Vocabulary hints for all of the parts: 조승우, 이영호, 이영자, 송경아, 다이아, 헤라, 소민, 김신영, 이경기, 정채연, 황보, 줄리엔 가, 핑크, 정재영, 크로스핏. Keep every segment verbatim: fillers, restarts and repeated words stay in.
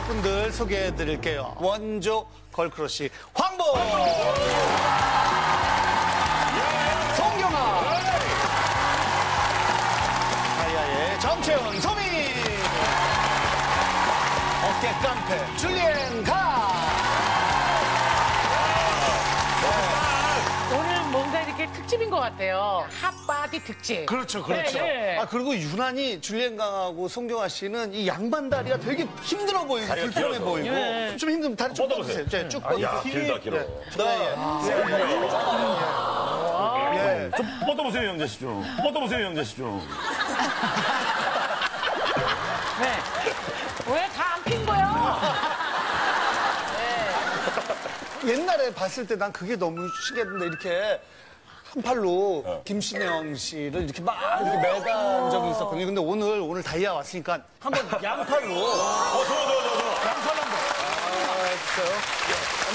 참여할 분들 소개해드릴게요. 원조 걸크러쉬 황보, 송경아, 다이아의 정채연, 소민, 어깨 깡패 줄리엔 가. 특집인 것 같아요. 핫바디 특집. 그렇죠, 그렇죠. 네, 네. 아, 그리고 유난히 줄리엔 강하고 송경아 씨는 이 양반 다리가 되게 힘들어 보이고, 불편해 길어서. 보이고. 예. 좀 힘들면 다리 좀 뻗어보세요. 네, 쭉 뻗어보세요. 아, 야, 길다, 길어. 네. 좀 뻗어보세요, 영자 씨 좀. 뻗어보세요, 영자 씨 좀. 네. 왜 다 안 핀 거예요? 네. 옛날에 봤을 때 난 그게 너무 신기했는데, 이렇게. 한 팔로 어. 김신영 씨를 이렇게 막 이렇게 매단 적이 있었거든요. 근데 오늘, 오늘 다이아 왔으니까 한번 양팔로. 어, 좋아, 좋아, 좋아. 양팔 한 번.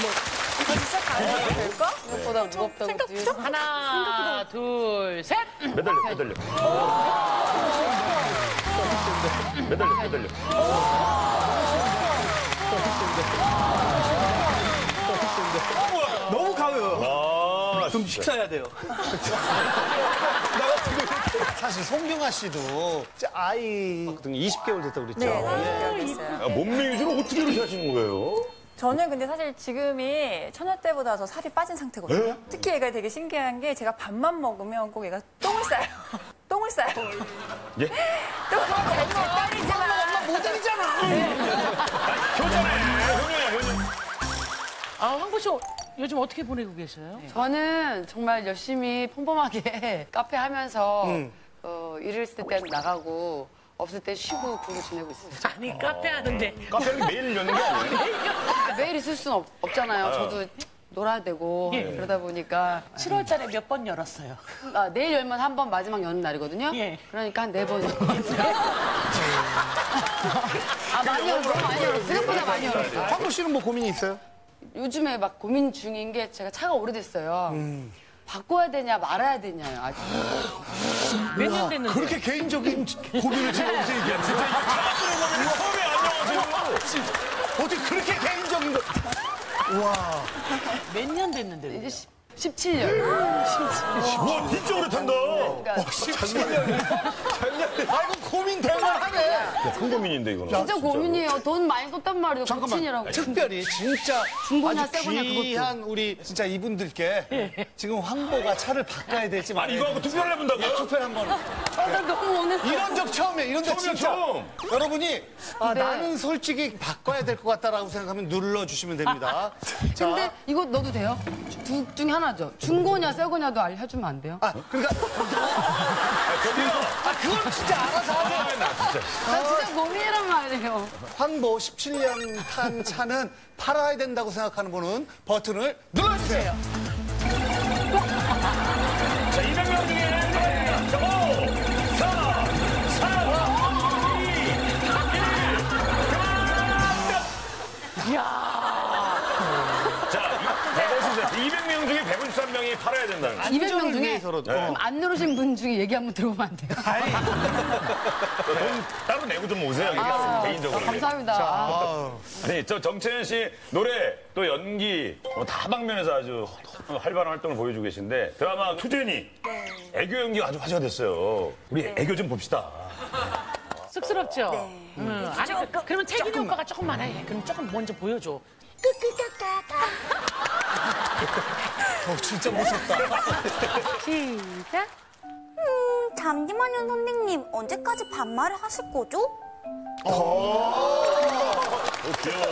아, 진짜요? 한번. 아, 진짜 가야 될까? 생각보다 무겁다고. 생각보다? 하나, 둘, 셋. 매달려, 매달려. 매달려, 매달려. 너무 가벼워. 좀 식사해야 돼요. 사실 송경아 씨도 아이 이십 개월 됐다고 그랬죠? 네, 아, 몸매 유지를 어떻게 이렇게 하시는 거예요? 저는 근데 사실 지금이 처녀 때보다 더 살이 빠진 상태거든요. 에? 특히 얘가 되게 신기한 게 제가 밥만 먹으면 꼭 얘가 똥을 싸요. 똥을 싸요. 예? 똥을 싸요. 딸이지만 엄마 모델이잖아. 효녀네, 효녀야, 효녀. 아, 황보 씨. 요즘 어떻게 보내고 계세요? 저는 정말 열심히 폼폼하게 카페 하면서 음. 어, 일을 있을 때 나가고 없을 때 쉬고 그러고 지내고 있습니다. 아니 어... 카페 하는데 카페를 매일 여는 게 아니에요? 매일 있을 수는 없, 없잖아요. 아, 저도 놀아야 되고 예. 그러다 보니까 칠월달에 몇 번 열었어요? 아, 내일 열면 한 번 마지막 여는 날이거든요? 예. 그러니까 한 네 번 아, 많이 열었어요? 많이 열었어요? 생각보다 많이 열었어요. 황보 씨는 뭐 고민이 있어요? 요즘에 막 고민 중인 게 제가 차가 오래됐어요. 음. 바꿔야 되냐 말아야 되냐요. 아직 몇 년 됐는데 그렇게 개인적인 고민을 제가 여기서 얘기하는 진짜 이거 차가 들어가면 처음에 안녕하세요. 어떻게 그렇게 개인적인 거? 와, 몇 년 됐는데? 이제 십칠 년. 십칠 년. 와, 진짜 오래된다. 그러니까. 십칠 년. 아이고 고민 대단하네. 야, 큰 고민인데 이거는. 진짜, 진짜 고민이에요. 그래. 돈 많이 썼단 말이에요. 잠깐만. 특별히 진짜 중고나 세고나 귀한 우리 진짜 이분들께 예. 지금 황보가 차를 바꿔야 될지 말아야 될지. 아니 이거하고 투표를 해본다고요? 투표 한번. 아, 나 너무 오늘. 이런 적 처음이에요. 이런 적 진짜. 처음. 여러분이 아, 네. 나는 솔직히 바꿔야 될 것 같다라고 생각하면 눌러주시면 됩니다. 자. 근데 이거 넣어도 돼요? 두 중에 하나죠. 중고냐 세고냐도 알려주면 안 돼요? 아 그러니까. 아, 그건 진짜 알아서 하세요. 나 진짜. 나 진짜 고민이란 말이에요. 황보 십칠 년 탄 차는 팔아야 된다고 생각하는 분은 버튼을 눌러주세요. 자, 이백 명 중에 오, 사, 삼, 이, 일, 가! 자, 이백 명 중에 백오십삼 명이 팔아야 된다는 거예요. 이백 명 중에 서로 네. 그럼 안 누르신 분 중에 얘기 한번 들어보면 안 돼요? 아니, 돈 따로 내고 좀 오세요. 아, 개인적으로. 아, 감사합니다. 자, 아. 아니, 저 정채연 씨 노래 또 연기 다방면에서 아주 활발한 활동을 보여주고 계신데 드라마 투쟁이 애교 연기가 아주 화제가 됐어요. 우리 애교 좀 봅시다. 쑥스럽죠? 네. 음. 아니, 조금, 그러면 태균이 조금만. 오빠가 조금 많아 해. 그럼 조금 먼저 보여줘. 끄끄까까까. 어, 진짜 무섭다. 시작. 음, 잠시만요, 선생님. 언제까지 반말을 하실 거죠? 오, 귀여워.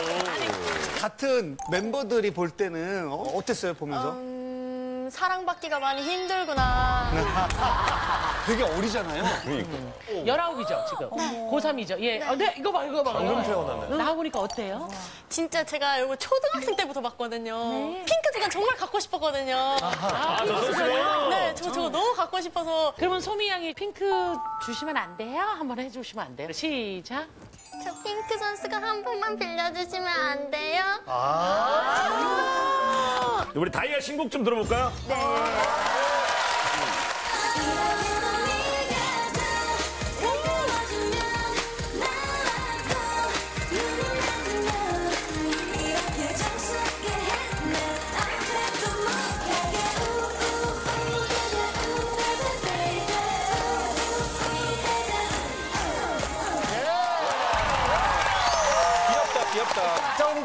같은 멤버들이 볼 때는 어, 어땠어요, 보면서? 음, 사랑받기가 많이 힘들구나. 되게 어리잖아요. 음. 열아홉이죠, 지금. 네. 고삼이죠. 예. 네. 아, 네, 이거 봐, 이거 봐. 방금 태어났네. 나와보니까 어때요? 진짜 제가 이거 초등학생 때부터 봤거든요. 네. 핑크 제가 정말 갖고 싶었거든요. 아하. 아, 저거요? 아, 네, 저, 저거 어. 너무 갖고 싶어서. 그러면 소미 양이 핑크 주시면 안 돼요? 한번 해주시면 안 돼요? 시작. 저 핑크 선수가 한 번만 빌려주시면 안 돼요? 아. 아. 아. 우리 다이아 신곡 좀 들어볼까요? 네.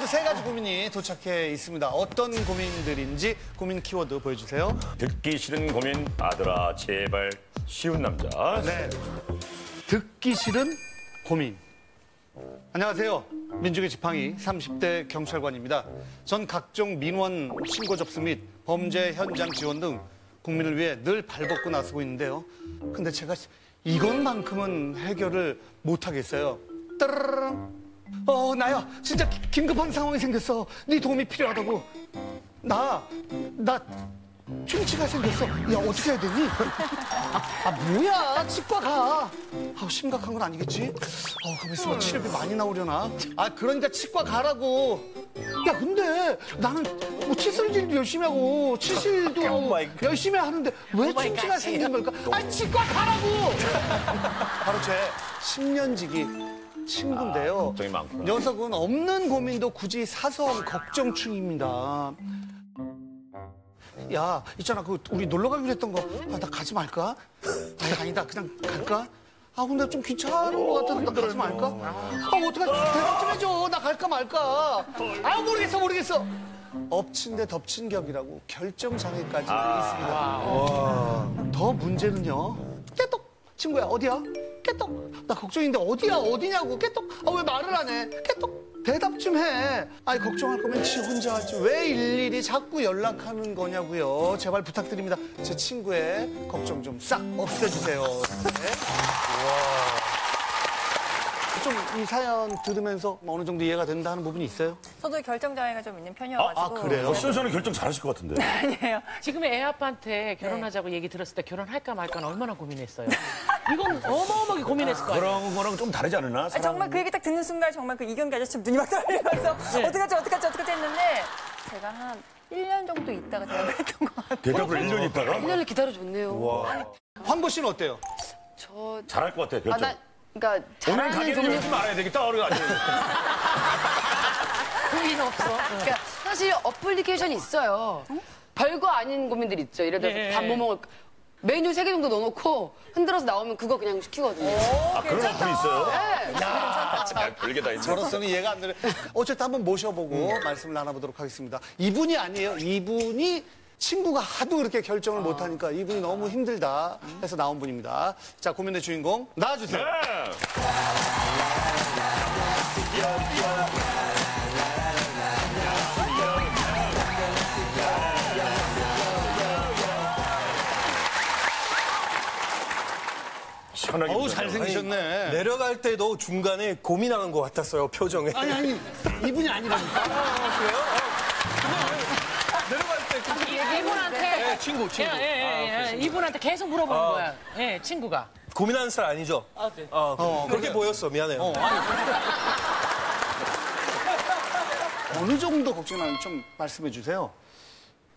지금도 세 가지 고민이 도착해 있습니다. 어떤 고민들인지 고민 키워드 보여주세요. 듣기 싫은 고민, 아들아 제발 쉬운 남자. 네. 듣기 싫은 고민. 안녕하세요. 민중의 지팡이 삼십 대 경찰관입니다. 전 각종 민원 신고 접수 및 범죄 현장 지원 등 국민을 위해 늘 발벗고 나서고 있는데요. 근데 제가 이것만큼은 해결을 못하겠어요. 따르릉. 어, 나야. 진짜 기, 긴급한 상황이 생겼어. 네 도움이 필요하다고. 나, 나 충치가 생겼어. 야, 어떻게 해야 되니? 아, 아 뭐야. 치과 가. 아, 심각한 건 아니겠지? 아, 가만 있어봐. 치료비 많이 나오려나? 아, 그러니까 치과 가라고. 야, 근데 나는 뭐 치솔질도 열심히 하고 치실도 열심히 하는데 왜 충치가 생긴 걸까? 아, 치과 가라고. 바로 제 십 년 지기. 친구인데요. 아, 걱정이 많구나. 녀석은 없는 고민도 굳이 사서 걱정충입니다. 야, 있잖아. 그 우리 놀러 가기로 했던 거. 아, 나 가지 말까? 아니, 아니다. 그냥 갈까? 아, 근데 좀 귀찮은 것 같아서 나 가지 말까? 아, 어떡하지? 대답 좀 해줘. 나 갈까 말까? 아, 모르겠어, 모르겠어. 엎친 데 덮친 격이라고 결정장애까지 아, 있습니다. 더 문제는요. 깨똑. 친구야, 어디야? 깨똑. 나 걱정인데 어디야, 어디냐고. 깨똑. 아, 왜 말을 안 해? 깨똑. 대답 좀 해. 아이, 걱정할 거면 지 혼자 하지. 왜 일일이 자꾸 연락하는 거냐고요. 제발 부탁드립니다. 제 친구의 걱정 좀 싹 없애주세요. 네. 좀 이 사연 들으면서 어느 정도 이해가 된다 하는 부분이 있어요? 저도 결정장애가 좀 있는 편이어가지고. 아, 아 그래요? 시선은 결정 잘하실 것 같은데. 아니에요. 지금 애 아빠한테 결혼하자고 네. 얘기 들었을 때 결혼할까 말까 얼마나 고민했어요. 이건 어마어마하게 고민했을 거예요. 그런 거랑 좀 다르지 않으나? 사람... 정말 그 얘기 딱 듣는 순간 정말 그 이경기 아저씨처럼 눈이 막 떨리면서 네. 어떡하지, 어떡하지, 어떡하지 했는데 제가 한 일 년 정도 있다가 대답을 했던 것 같아요. 대답을 어, 일 년 있다가? 일 년을 기다려줬네요. 황보 씨는 어때요? 저... 잘할 것 같아요, 결정. 아, 나... 그러니까 오늘 가게는 오지 말아야 되겠다. 고민 없어. 그러니까 사실 어플리케이션이 있어요. 응? 별거 아닌 고민들 있죠. 예를 들어서 예. 밥 뭐 먹을까. 메뉴 세 개 정도 넣어놓고 흔들어서 나오면 그거 그냥 시키거든요. 오, 아, 그런 어플이 있어요? 네. 야, 잘 별게 다 있죠. 저로서는 이해가 안 되네. 어쨌든 한번 모셔보고 음. 말씀을 나눠보도록 하겠습니다. 이분이 아니에요. 이분이 친구가 하도 그렇게 결정을 아. 못하니까 이분이 너무 힘들다 해서 나온 분입니다. 자, 고민의 주인공 나와주세요. 네. 어우, 잘생기셨네. 아니, 내려갈 때도 중간에 고민하는 것 같았어요, 표정에. 아니, 아니, 이분이 아니라니까. 아, 그래요? 아, 내려갈 때. 아, 이, 이분한테. 네, 친구, 친구. 예, 예, 예, 아, 이분한테 계속 물어보는 아, 거야. 예, 친구가. 고민하는 사람 아니죠? 아, 네. 어, 어, 그렇게 그래. 보였어, 미안해요. 어, 아니, 어느 정도 걱정하는지 좀 말씀해 주세요.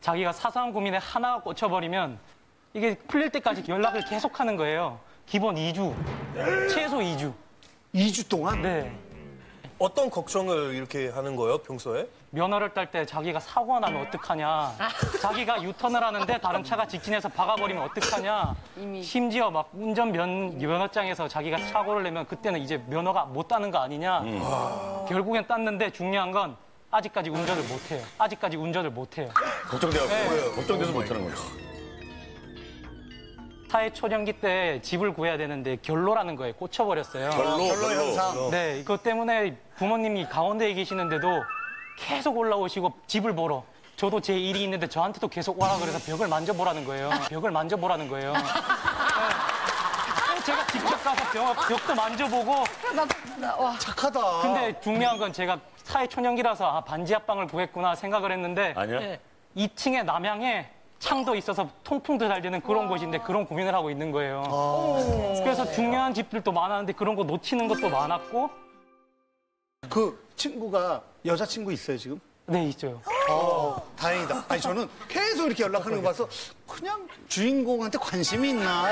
자기가 사소한 고민에 하나 꽂혀버리면 이게 풀릴 때까지 연락을 계속 하는 거예요. 기본 이 주, 최소 이 주. 이 주 동안? 네. 어떤 걱정을 이렇게 하는 거예요, 평소에? 면허를 딸 때 자기가 사고가 나면 어떡하냐. 자기가 유턴을 하는데 다른 차가 직진해서 박아버리면 어떡하냐. 이미. 심지어 막 운전 면, 면허장에서 자기가 사고를 내면 그때는 이제 면허가 못 따는 거 아니냐. 음. 결국엔 땄는데 중요한 건 아직까지 운전을 못해요. 아직까지 운전을 못해요. 걱정돼요. 네. 걱정돼서 못하는 거예요. 사회 초년기 때 집을 구해야 되는데 결로라는 거에 꽂혀버렸어요. 결로, 결로 현상. 네, 이것 때문에 부모님이 강원도에 계시는데도 계속 올라오시고 집을 보러. 저도 제 일이 있는데 저한테도 계속 오라 그래서 벽을 만져보라는 거예요. 벽을 만져보라는 거예요. 네. 제가 직접 가서 벽, 벽도 만져보고. 착하다. 근데 중요한 건 제가 사회 초년기라서 아, 반지 합방을 구했구나 생각을 했는데 아니야. 네. 이 층에 남향에 창도 있어서 통풍도 잘 되는 그런 곳인데 그런 고민을 하고 있는 거예요. 아, 그래서 중요한 집들도 많았는데 그런 거 놓치는 것도 많았고. 그 친구가 여자친구 있어요, 지금? 네, 있어요. 아, 다행이다. 아니, 저는 계속 이렇게 연락하는 거 봐서 그냥 주인공한테 관심이 있나.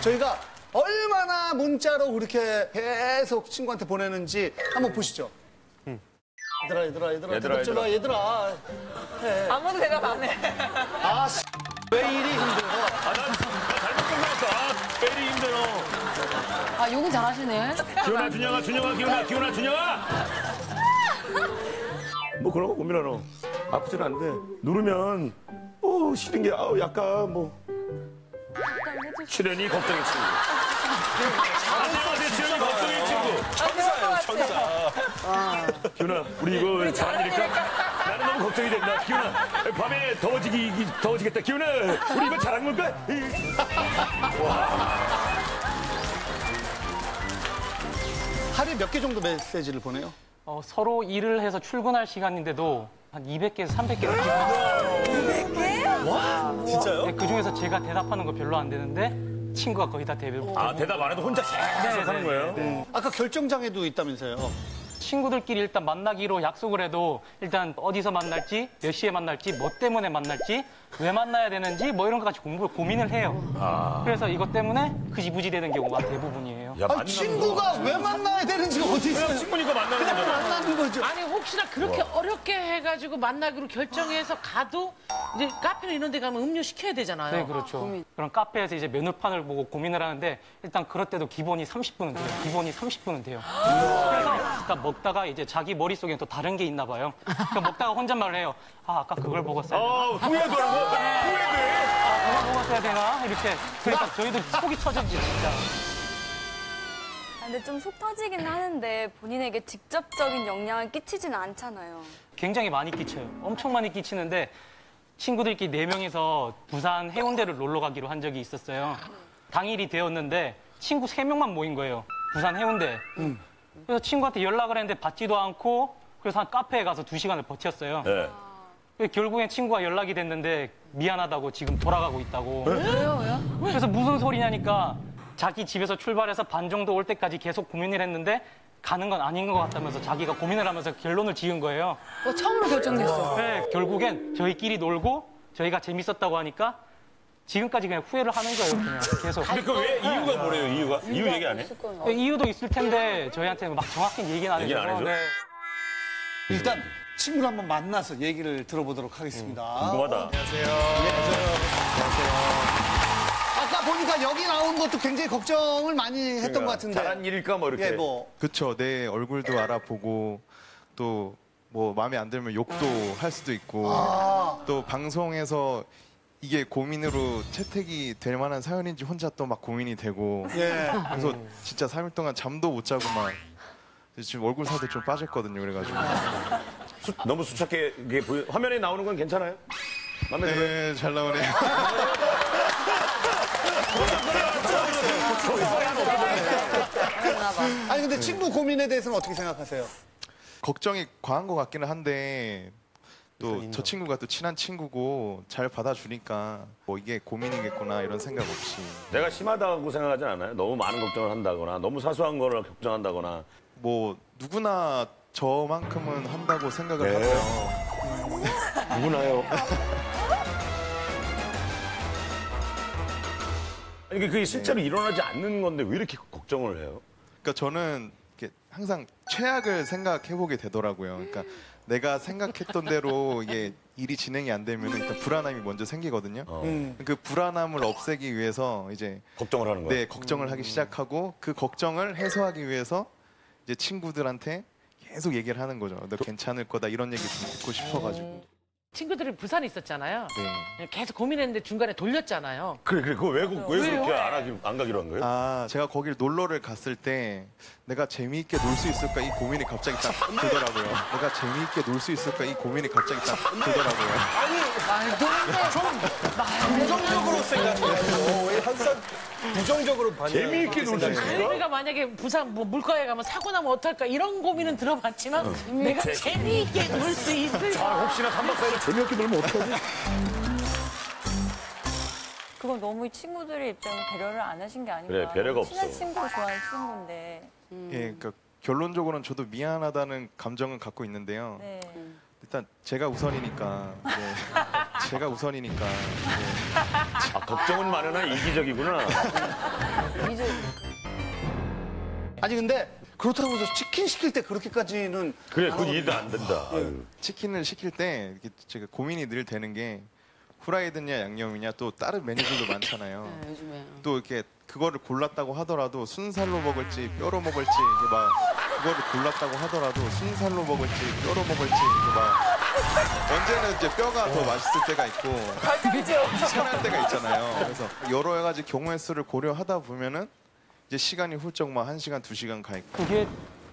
저희가 얼마나 문자로 그렇게 계속 친구한테 보내는지 한번 보시죠. 얘들아, 얘들아, 얘들아, 얘들아, 얘들아, 얘들아. 아무도 대답 안 해. 아, 씨. 왜 일이 힘들어? 아, 난, 나 잘못 끝났어. 나왔어. 아, 빼리 힘들어. 아, 욕은 잘하시네. 기훈아, 준영아, 준영아, 기훈아, 기훈아, 준영아! 뭐 그런 거 고민하러. 아프진 않은데 누르면 어 싫은 게 아우 약간 뭐. 출연이 걱정인 친구. 안녕하세요, 출연이 걱정인 친구. 천사예요, 천사. 기훈아, 우리 이거 우리 잘하니까? 나는 너무 걱정이 된다. 기훈아, 밤에 더워지기, 더워지겠다. 기훈아, 우리 이거 잘한 걸까? 하루에 몇 개 정도 메시지를 보내요? 어, 서로 일을 해서 출근할 시간인데도 한 이백 개에서 삼백 개를 이백 개? 와, 진짜요? 네, 그중에서 제가 대답하는 거 별로 안 되는데 친구가 거의 다 대답을 못하고. 아, 대답 안 해도 혼자 계속 하는 거예요? 네. 아까 결정장애도 있다면서요? 친구들끼리 일단 만나기로 약속을 해도 일단 어디서 만날지, 몇 시에 만날지, 뭐 때문에 만날지, 왜 만나야 되는지 뭐 이런 것까지 공부를 고민을 해요. 아... 그래서 이것 때문에 그지부지 되는 경우가 대부분이에요. 야, 아니, 친구가 거. 왜 만나야 되는지가 어디 있어요? 친구니까 만나는 거죠. 그냥 만나는 거죠. 아니 혹시나 그렇게 와. 어렵게 해가지고 만나기로 결정해서 가도 이제 카페나 이런 데 가면 음료 시켜야 되잖아요. 네, 그렇죠. 고민. 그럼 카페에서 이제 메뉴판을 보고 고민을 하는데 일단 그럴 때도 기본이 삼십 분은 돼요. 기본이 삼십 분은 돼요. 그래서 그러니까 먹다가 이제 자기 머릿속에 또 다른 게 있나 봐요. 그러니까 먹다가 혼잣말을 해요. 아, 아까 그걸 먹었어야 되나? 아, 후회도 하고? 후회돼? 아, 그걸 먹었어야 되나? 이렇게. 그러니까 저희도 속이 터지지, 진짜. 근데 좀 속 터지긴 하는데 본인에게 직접적인 영향을 끼치진 않잖아요. 굉장히 많이 끼쳐요. 엄청 많이 끼치는데 친구들끼리 네 명이서 부산 해운대를 놀러 가기로 한 적이 있었어요. 당일이 되었는데 친구 세 명만 모인 거예요. 부산 해운대. 음. 그래서 친구한테 연락을 했는데 받지도 않고 그래서 한 카페에 가서 두 시간을 버텼어요. 네. 결국엔 친구가 연락이 됐는데 미안하다고 지금 돌아가고 있다고. 네? 왜요? 왜요? 그래서 무슨 소리냐니까 자기 집에서 출발해서 반 정도 올 때까지 계속 고민을 했는데 가는 건 아닌 것 같다면서 자기가 고민을 하면서 결론을 지은 거예요. 어, 처음으로 결정됐어. 네, 결국엔 저희끼리 놀고 저희가 재밌었다고 하니까 지금까지 그냥 후회를 하는 거예요, 그냥 계속. 근데 그 왜 이유가 뭐래요, 이유가? 이유 얘기 안 해? 이유도 있을 텐데 저희한테 막 정확히 얘기는 안 해줘요. 얘기는 안 해줘? 네. 일단 친구를 한번 만나서 얘기를 들어보도록 하겠습니다. 음, 궁금하다. 안녕하세요. 안녕하세요. 안녕하세요. 아까 보니까 여기 나온 것도 굉장히 걱정을 많이 했던 그러니까, 것 같은데. 잘한 일일까 뭐 이렇게. 예, 뭐. 그쵸, 내 얼굴도 알아보고 또 뭐 마음에 안 들면 욕도 할 수도 있고 아. 또 방송에서 이게 고민으로 채택이 될 만한 사연인지 혼자 또 막 고민이 되고 예. 그래서 진짜 삼 일 동안 잠도 못 자고 막 지금 얼굴 살도 좀 빠졌거든요. 그래가지고 수, 너무 수척해. 이게 보여, 화면에 나오는 건 괜찮아요? 맘에 들어요? 네, 잘 나오네요. 아니 근데 친구 고민에 대해서는 어떻게 생각하세요? 걱정이 과한 것 같기는 한데 또 저 친구가 또 친한 친구고 잘 받아주니까 뭐 이게 고민이겠구나 이런 생각 없이. 내가 심하다고 생각하지 않아요? 너무 많은 걱정을 한다거나 너무 사소한 거를 걱정한다거나. 뭐 누구나 저만큼은 한다고 생각을 네. 하고요. 누구나요? 이게 그게 실제로 네. 일어나지 않는 건데 왜 이렇게 걱정을 해요? 그러니까 저는 이렇게 항상 최악을 생각해보게 되더라고요. 그러니까 내가 생각했던 대로 이게 일이 진행이 안 되면 일단 불안함이 먼저 생기거든요. 어. 음. 그 불안함을 없애기 위해서 이제 걱정을 하는 거예요. 네, 걱정을 음. 하기 시작하고 그 걱정을 해소하기 위해서 이제 친구들한테 계속 얘기를 하는 거죠. 너 괜찮을 거다 이런 얘기 좀 듣고 싶어가지고. 친구들이 부산에 있었잖아요. 네. 계속 고민했는데 중간에 돌렸잖아요. 그래, 그래. 그거 왜, 왜 그렇게 안, 하기, 안 가기로 한 거예요? 아, 제가 거길 놀러를 갔을 때 내가 재미있게 놀 수 있을까 이 고민이 갑자기 딱 들더라고요. 내가 재미있게 놀 수 있을까 이 고민이 갑자기 딱 들더라고요. 아니, 말도 안 돼. 좀 부정적으로 생각해요. 항상 부정적으로 반응해요. 재미있게 놀 수 있을까? 우리가 만약에 부산 뭐 물가에 가면 사고 나면 어떨까 이런 고민은 들어봤지만 어. 내가 재미있게 놀 수 있을까? 아, 혹시나 삼 박 사 일을 재미없게 놀면 어떡하지? 그건 너무 친구들의 입장에 배려를 안 하신 게 아닌가. 그래, 배려가 없어. 친한 친구 좋아하는 친구인데. 음. 예, 그러니까 결론적으로는 저도 미안하다는 감정은 갖고 있는데요. 네. 일단 제가 우선이니까. 네. 제가 우선이니까. 네. 아, 걱정은 많으나 이기적이구나. 이기적. 아니 근데 그렇다고 해서 치킨 시킬 때 그렇게까지는. 그래, 그건 이해도 안 된다. 네. 치킨을 시킬 때 이렇게 제가 고민이 늘 되는 게 후라이드냐 양념이냐 또 다른 메뉴들도 많잖아요. 네, 요즘에. 또 이렇게 그거를 골랐다고 하더라도 순살로 먹을지 뼈로 먹을지 이게 막 그거를 골랐다고 하더라도 순살로 먹을지 뼈로 먹을지 이게 막 언제는 이제 뼈가 더 맛있을 때가 있고 편할 때가 있잖아요. 그래서 여러 가지 경우의 수를 고려하다 보면은 이제 시간이 훌쩍 막 한 시간 두 시간 가 있고. 그게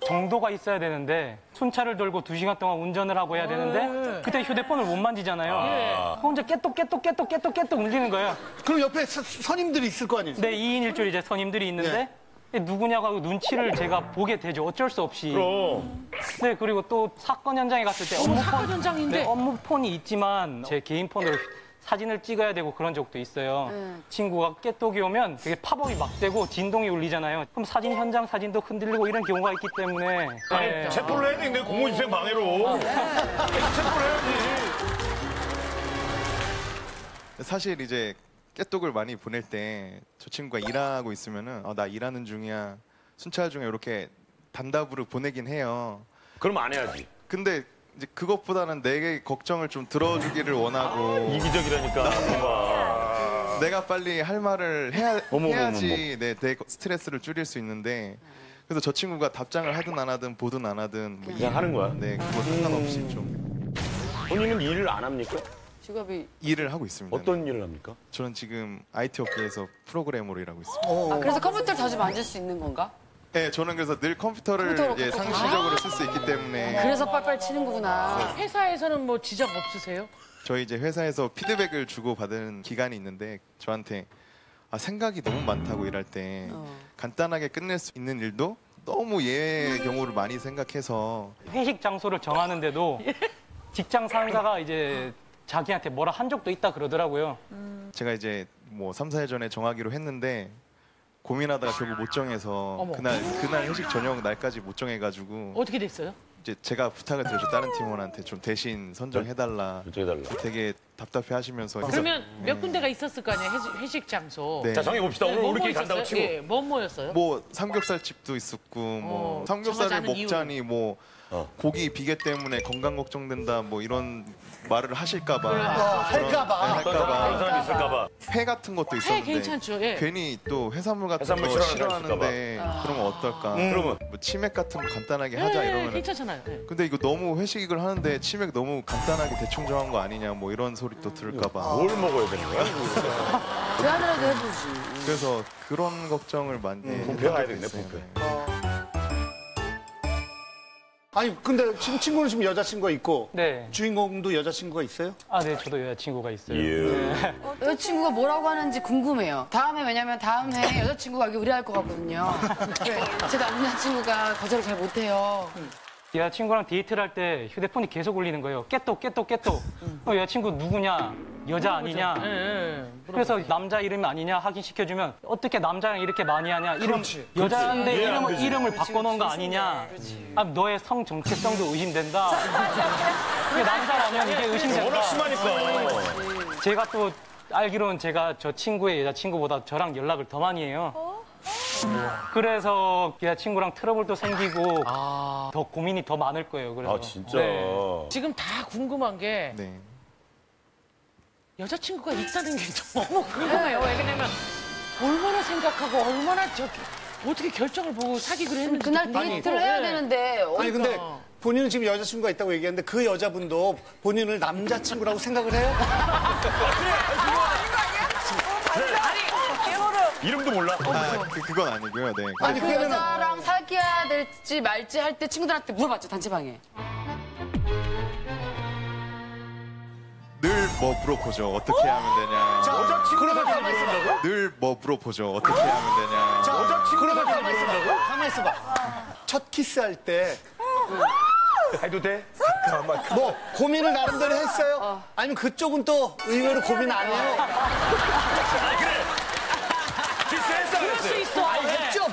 정도가 있어야 되는데 손차를 돌고 두 시간 동안 운전을 하고 해야 되는데 그때 휴대폰을 못 만지잖아요. 아 혼자 깨똑 깨똑 깨똑 깨똑 깨똑 울리는 거예요. 그럼 옆에 서, 선임들이 있을 거 아니에요? 네, 이인 일조로 이제 선임들이 있는데 네. 누구냐고 하고 눈치를 제가 보게 되죠. 어쩔 수 없이. 그럼. 네, 그리고 또 사건 현장에 갔을 때 업무 사건 폰, 현장인데 네, 업무 폰이 있지만 제 개인 폰으로 사진을 찍어야 되고 그런 적도 있어요. 응. 친구가 깨똑이 오면 되게 팝업이 막 되고 진동이 울리잖아요. 그럼 사진 현장 사진도 흔들리고 이런 경우가 있기 때문에. 아니, 네. 체포를 해야 돼. 공공집행 방해로. 아, 네. 체포를 해야지. 사실 이제 깨똑을 많이 보낼 때 저 친구가 일하고 있으면은 어, 나 일하는 중이야, 순찰 중에 이렇게 단답으로 보내긴 해요. 그럼 안 해야지. 근데 이제 그것보다는 내게 걱정을 좀 들어주기를 원하고. 아, 이기적이라니까. 나, 내가 빨리 할 말을 해야, 어머머머머. 해야지 내, 내 스트레스를 줄일 수 있는데. 그래서 저 친구가 답장을 하든 안 하든 보든 안 하든 뭐 그냥 일, 하는 거야? 네, 그거 상관없이 음. 좀. 본인은 일을 안 합니까? 직업이 일을 하고 있습니다. 어떤 네. 일을 합니까? 저는 지금 아이티 업계에서 프로그래머로 일하고 있습니다. 아, 그래서 컴퓨터를 자주 만질 수 있는 건가? 네, 저는 그래서 늘 컴퓨터를 예, 상시적으로 쓸 수 있기 때문에. 그래서 빨빨 치는 거구나. 네. 회사에서는 뭐 지적 없으세요? 저희 이제 회사에서 피드백을 주고 받은 기간이 있는데 저한테 아, 생각이 너무 많다고 일할 때 어. 간단하게 끝낼 수 있는 일도 너무 예외의 경우를 많이 생각해서. 회식 장소를 정하는데도 직장 상사가 이제 자기한테 뭐라 한 적도 있다 그러더라고요. 음. 제가 이제 뭐 삼, 사일 전에 정하기로 했는데 고민하다가 결국 못 정해서 어머. 그날 그날 회식 저녁 날까지 못 정해가지고 어떻게 됐어요? 이제 제가 부탁을 드렸죠. 다른 팀원한테 좀 대신 선정해달라. 선정해달라. 되게 답답해하시면서. 그러면 네. 몇 군데가 있었을 거 아니에요? 회식, 회식 장소. 네. 자 정해봅시다. 네, 오늘 우리끼리 뭐 간다고 치고. 네, 뭐 뭐였어요? 뭐 삼겹살 집도 있었고 뭐 어, 삼겹살을 먹자니 이유는. 뭐 어. 고기 비계 때문에 건강 걱정된다 뭐 이런 말을 하실까 봐. 아, 할까 봐. 네, 할까 봐. 그런 사람이 있을까 봐. 회 같은 것도 있었는데. 회 괜찮죠. 예. 괜히 또 해산물 같은 해산물 거 싫어하는데 아. 그런 거 어떨까. 음. 그러면 뭐 치맥 같은 거 간단하게 하자 예, 이러면 괜찮잖아요. 예. 근데 이거 너무 회식을 하는데 치맥 너무 간단하게 대충 정한 거 아니냐 뭐 이런 소리 또 들을까 봐. 뭘 먹어야 되는 거야? 제안이라도 해보지. 그래서 그런 걱정을 많이 해야 되겠네. 아니 근데 지금 친구는 지금 여자친구가 있고 네. 주인공도 여자친구가 있어요? 아 네, 저도 여자친구가 있어요. 예. 네. 여자친구가 뭐라고 하는지 궁금해요. 다음에 왜냐면 다음 해 여자친구가 여기 의뢰할 것 같거든요. 네. 제 남자친구가 거절을 잘 못해요. 음. 여자친구랑 데이트를 할 때 휴대폰이 계속 울리는 거예요. 깨똑 깨똑 깨똑. 음. 어, 여자친구 누구냐? 여자 아니냐? 예, 예. 그래서 남자 이름 아니냐 확인시켜주면 어떻게 남자랑 이렇게 많이 하냐? 이름 그렇지, 여자인데 그렇지. 이름을, 그렇지. 이름을 바꿔놓은 거 아니냐? 아, 너의 성 정체성도 의심된다. 남자라면 이게 의심된다. 워낙 심하니까. 제가 또 알기로는 제가 저 친구의 여자친구보다 저랑 연락을 더 많이 해요. 어? 그래서 여자친구랑 트러블도 생기고 아... 더 고민이 더 많을 거예요. 그래서. 아 진짜. 네. 지금 다 궁금한 게 네. 여자친구가 있다는 게 너무 궁금해요. 왜냐면 얼마나 생각하고 얼마나 저 어떻게 결정을 보고 사귀기로 했는지. 그날 데이트를 해야 되는데. 어이가. 아니 근데 본인은 지금 여자친구가 있다고 얘기했는데 그 여자분도 본인을 남자친구라고 생각을 해요? 이름도 몰라. 아, 그, 그건 아니고요. 네. 아니, 그 여자랑 사귀어야 될지 말지 할 때 친구들한테 물어봤죠, 단체방에. 늘 뭐 물어보죠. 어떻게 하면 되냐. 자, 여자친구가 가만히 있으라고요? 늘 뭐 물어보죠. 어떻게 하면 되냐. 자, 여자친구가 가만히 있으라고요? 가만히 있어봐. 첫 키스할 때. 해도 돼? 뭐 고민을 나름대로 했어요? 어. 아니면 그쪽은 또 의외로 고민 안 해요?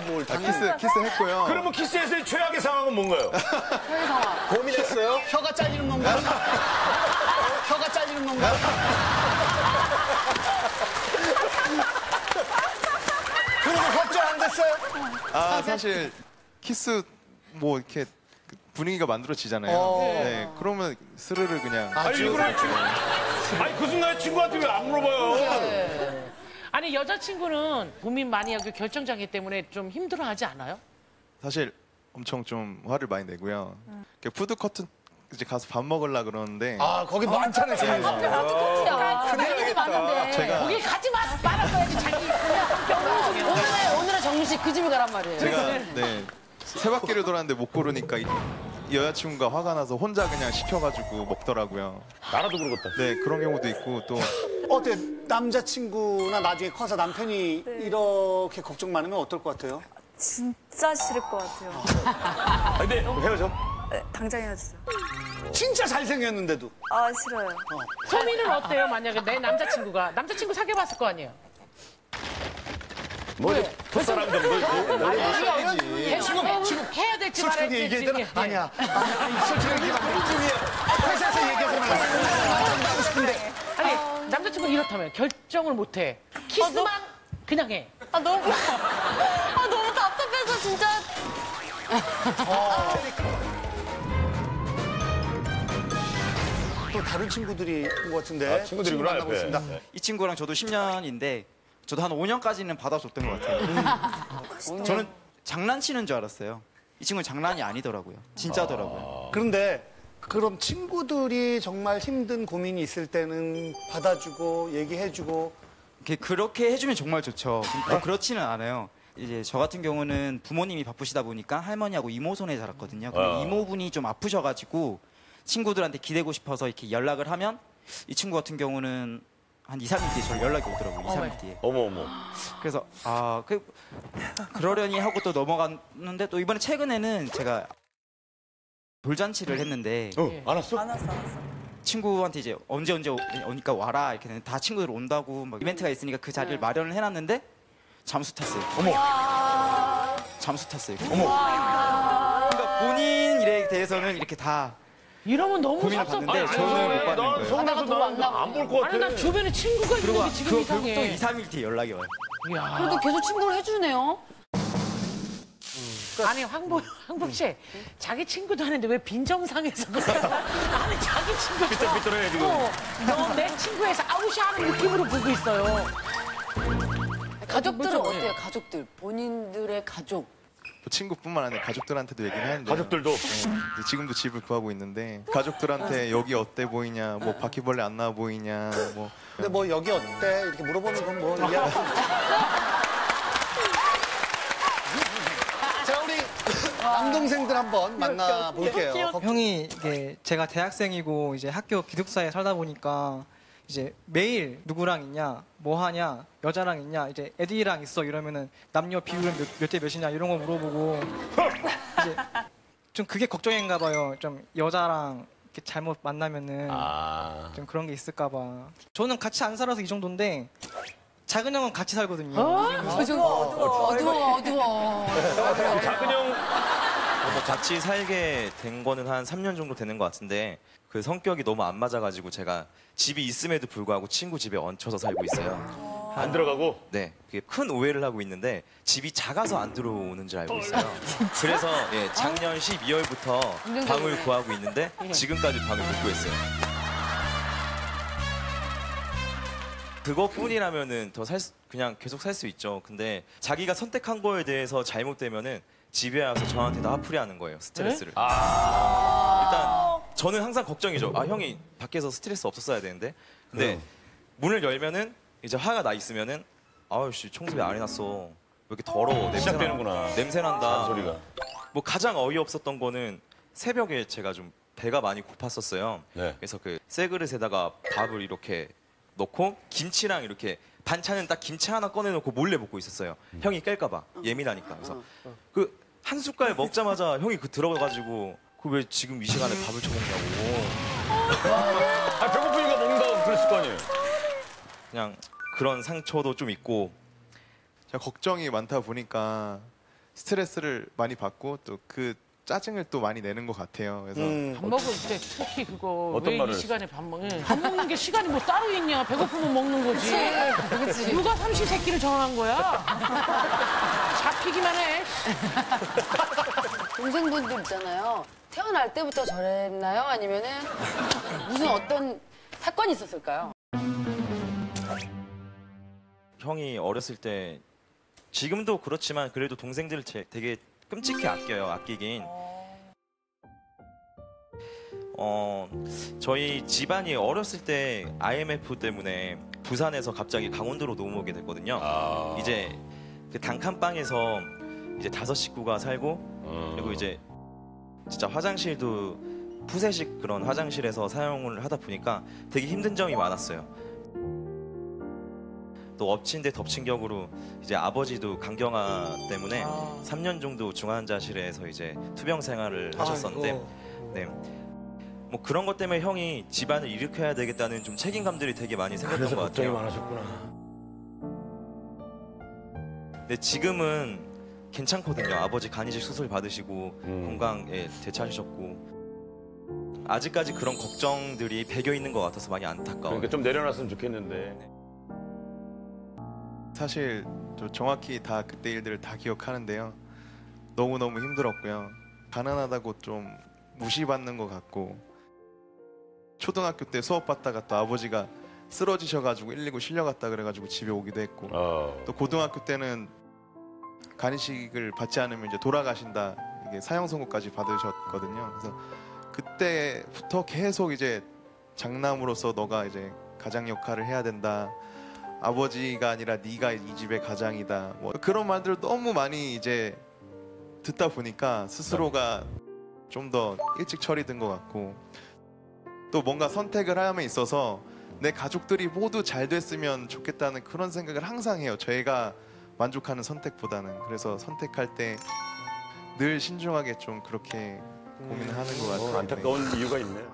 뭘 아, 키스, 키스했고요. 그러면 키스에서의 최악의 상황은 뭔가요? 최악의 상황. 고민했어요? 혀가 잘리는 건가요? 혀가 잘리는 건가요? 그리고 협조 안 됐어요? 아, 사실 키스 뭐 이렇게 분위기가 만들어지잖아요. 어. 네, 그러면 스르르 그냥. 아, 아니 이거를 지금. 아니 그 순간 친구한테 왜 안 물어봐요? 네. 아니 여자친구는 고민 많이 하고 결정장애 때문에 좀 힘들어하지 않아요? 사실 엄청 좀 화를 많이 내고요. 응. 푸드 커튼 이제 가서 밥 먹으려 그러는데. 아 거기 아, 많잖아요. 잘 먹더라고요. 그날이 많은데. 제가... 거기 가지 마. 말았어야지 자기. 병원식 오늘의 오늘의 정식 그 집에 가란 말이에요. 제가 네. 세 바퀴를 돌았는데 못 고르니까 여자친구가 화가 나서 혼자 그냥 시켜가지고 먹더라고요. 나라도 그러겠다. 네, 그런 경우도 있고 또. 어때? 남자친구나 나중에 커서 남편이 네. 이렇게 걱정 많으면 어떨 것 같아요? 진짜 싫을 것 같아요. 아, 근데 헤어져? 네, 당장 헤어지죠. 진짜 잘생겼는데도. 아, 싫어요. 어. 소민은 어때요? 만약에 내 남자친구가. 남자친구 사귀어봤을 거 아니에요? 뭐, 첫사람 정도 있고. 지금, 지금. 해야 될지 말아야 될지. 솔직히 얘기했더니 아니야. 아니, 솔직히 얘기하면 우리 중에 회사에서 얘기하면 하고 싶은데. 아니, 남자친구는 이렇다면 결정을 못해. 키스만 그냥 해. 아, 너무. 아, 너무 답답해서 진짜. 또 다른 친구들이 온 것 같은데. 친구들이구나. 만나고 있습니다. 이 친구랑 저도 십 년인데. 저도 한 오 년까지는 받아줬던 것 같아요. 음. 저는 장난치는 줄 알았어요. 이 친구는 장난이 아니더라고요. 진짜더라고요. 아... 그런데 그럼 친구들이 정말 힘든 고민이 있을 때는 받아주고 얘기해주고 그렇게 해주면 정말 좋죠. 어, 그렇지는 않아요. 이제 저 같은 경우는 부모님이 바쁘시다 보니까 할머니하고 이모 손에 자랐거든요. 근데 어... 이모분이 좀 아프셔가지고 친구들한테 기대고 싶어서 이렇게 연락을 하면 이 친구 같은 경우는 한 이, 삼 일 뒤에 저 연락이 오더라고요. 이, 삼 일 뒤에. 어머, 어머. 그래서, 아, 그, 그러려니 하고 또 넘어갔는데 또 이번에 최근에는 제가 돌잔치를 했는데. 어, 안 왔어? 안 왔어, 안 왔어. 친구한테 이제 언제 언제 오니까 와라. 이렇게 했는데 다 친구들 온다고 막 이벤트가 있으니까 그 자리를 네. 마련을 해놨는데 잠수 탔어요. 어머. 잠수 탔어요. 어머. 그러니까 본인 일에 대해서는 이렇게 다. 이러면 너무 섭섭한데 저는 못 받는 거예요. 성나서 나안볼것 같아. 아니 난 주변에 친구가 있는 게 지금 그, 이상해. 또 이, 삼 일 뒤에 연락이 와요. 이야. 그래도 계속 친구를 해주네요. 음. 아니 황보 황보 씨 음. 자기 친구도 하는데 왜 빈정상에서 아니 자기 친구 삐뚤삐뚤해 지금. 너 내 친구에서 아우샤하는 느낌으로 보고 있어요. 가족들은 어때요? 가족들 본인들의 가족. 친구뿐만 아니라 가족들한테도 얘기를 하는데 가족들도? 네, 지금도 집을 구하고 있는데 가족들한테 여기 어때 보이냐, 뭐 바퀴벌레 안 나와 보이냐 뭐. 근데 뭐 여기 어때? 이렇게 물어보는 건 뭐. 자, 우리 남동생들 한번 만나볼게요. 형이 이게 제가 대학생이고 이제 학교 기숙사에 살다 보니까 이제 매일 누구랑 있냐, 뭐 하냐, 여자랑 있냐, 이제 애들이랑 있어 이러면은 남녀 비율은 몇, 몇 대 몇이냐 이런 거 물어보고 이제 좀 그게 걱정인가 봐요. 좀 여자랑 이렇게 잘못 만나면은 아... 좀 그런 게 있을까 봐. 저는 같이 안 살아서 이 정도인데 작은 형은 같이 살거든요. 어? 어두워, 어두워, 어두워, 어두워. 작은 형 같이 살게 된 거는 한 삼 년 정도 되는 것 같은데 그 성격이 너무 안 맞아가지고 제가 집이 있음에도 불구하고 친구 집에 얹혀서 살고 있어요. 한, 안 들어가고? 네. 그게 큰 오해를 하고 있는데 집이 작아서 안 들어오는 줄 알고 있어요. 그래서 예, 작년 십이 월부터 방을 구하고 있는데 지금까지 방을 못 구했어요. 그것뿐이라면은 더 살 수, 그냥 계속 살 수 있죠. 근데 자기가 선택한 거에 대해서 잘못되면은 집에 와서 저한테 나풀이하는 거예요. 스트레스를. 아 일단 저는 항상 걱정이죠. 아 형이 밖에서 스트레스 없었어야 되는데. 근데 네. 문을 열면은 이제 화가 나 있으면은 아우씨 청소기 안 해놨어. 왜 이렇게 더러워. 시작되는구나. 냄새 난다. 소리가. 뭐 가장 어이없었던 거는 새벽에 제가 좀 배가 많이 고팠었어요. 네. 그래서 그 새 그릇에다가 밥을 이렇게 넣고 김치랑 이렇게. 반찬은 딱 김치 하나 꺼내놓고 몰래 먹고 있었어요. 음. 형이 깰까 봐. 예민하니까. 그래서 어, 어. 그 한 숟갈 먹자마자 형이 그 들어가가지고 그 왜 지금 이 시간에 밥을 처먹냐고. 아, 배고프니까 먹는다고 그랬을 거 아니에요. 그냥 그런 상처도 좀 있고. 제가 걱정이 많다 보니까 스트레스를 많이 받고 또 그 짜증을 또 많이 내는 것 같아요. 그래서 음. 밥 먹을 때 특히 그거 왜 이 시간에 밥 먹는? 밥 먹는 게 시간이 뭐 따로 있냐? 배고프면 먹는 거지. 그치? 누가 삼시 세끼를 정한 거야? 잡히기만 해. 동생분들 있잖아요. 태어날 때부터 저랬나요? 아니면은 무슨 어떤 사건이 있었을까요? 형이 어렸을 때 지금도 그렇지만 그래도 동생들을 되게 끔찍히 아껴요. 아끼긴. 어, 저희 집안이 어렸을 때 아이엠에프 때문에 부산에서 갑자기 강원도로 넘어오게 됐거든요. 아. 이제 그 단칸방에서 이제 다섯 식구가 살고 어. 그리고 이제 진짜 화장실도 푸세식 그런 화장실에서 사용을 하다 보니까 되게 힘든 점이 많았어요. 또 엎친 데 덮친 격으로 이제 아버지도 간경화 때문에 아. 삼 년 정도 중환자실에서 이제 투병 생활을 하셨었는데 네. 뭐 그런 것 때문에 형이 집안을 일으켜야 되겠다는 좀 책임감들이 되게 많이 생겼던 것 같아요. 그래서 걱정이 많아졌구나. 근데 지금은 괜찮거든요. 아버지 간이식 수술 받으시고 음. 건강에 되찾으셨고 아직까지 그런 걱정들이 배겨 있는 것 같아서 많이 안타까워요. 그러니까 좀 내려놨으면 좋겠는데. 네. 사실 저 정확히 다 그때 일들을 다 기억하는데요. 너무너무 힘들었고요. 가난하다고 좀 무시받는 것 같고 초등학교 때 수업 받다가 또 아버지가 쓰러지셔가지고 일일구 실려갔다 그래가지고 집에 오기도 했고 어. 또 고등학교 때는 간이식을 받지 않으면 이제 돌아가신다 이게 사형 선고까지 받으셨거든요. 그래서 그때부터 계속 이제 장남으로서 너가 이제 가장 역할을 해야 된다. 아버지가 아니라 네가 이 집의 가장이다. 뭐 그런 말들을 너무 많이 이제 듣다 보니까 스스로가 좀 더 일찍 처리된 것 같고 또 뭔가 선택을 함에 있어서 내 가족들이 모두 잘 됐으면 좋겠다는 그런 생각을 항상 해요. 저희가 만족하는 선택보다는. 그래서 선택할 때 늘 신중하게 좀 그렇게 고민하는 것 같아요. 안타까운 이유가 있네요.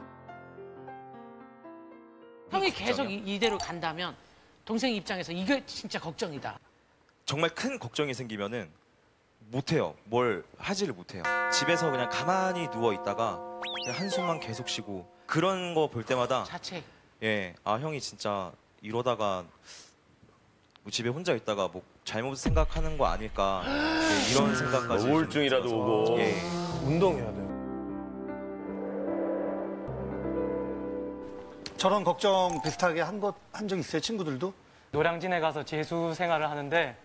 형이 계속 이대로 간다면 동생 입장에서 이게 진짜 걱정이다. 정말 큰 걱정이 생기면은 못해요. 뭘 하지를 못해요. 집에서 그냥 가만히 누워있다가 그냥 한숨만 계속 쉬고 그런 거 볼 때마다 자책. 예, 아 형이 진짜 이러다가 뭐 집에 혼자 있다가 뭐 잘못 생각하는 거 아닐까 예, 이런 생각까지 우울증이라도 오고 예. 운동해야 돼요. 저런 걱정 비슷하게 한 것 한 적 있어요, 친구들도? 노량진에 가서 재수 생활을 하는데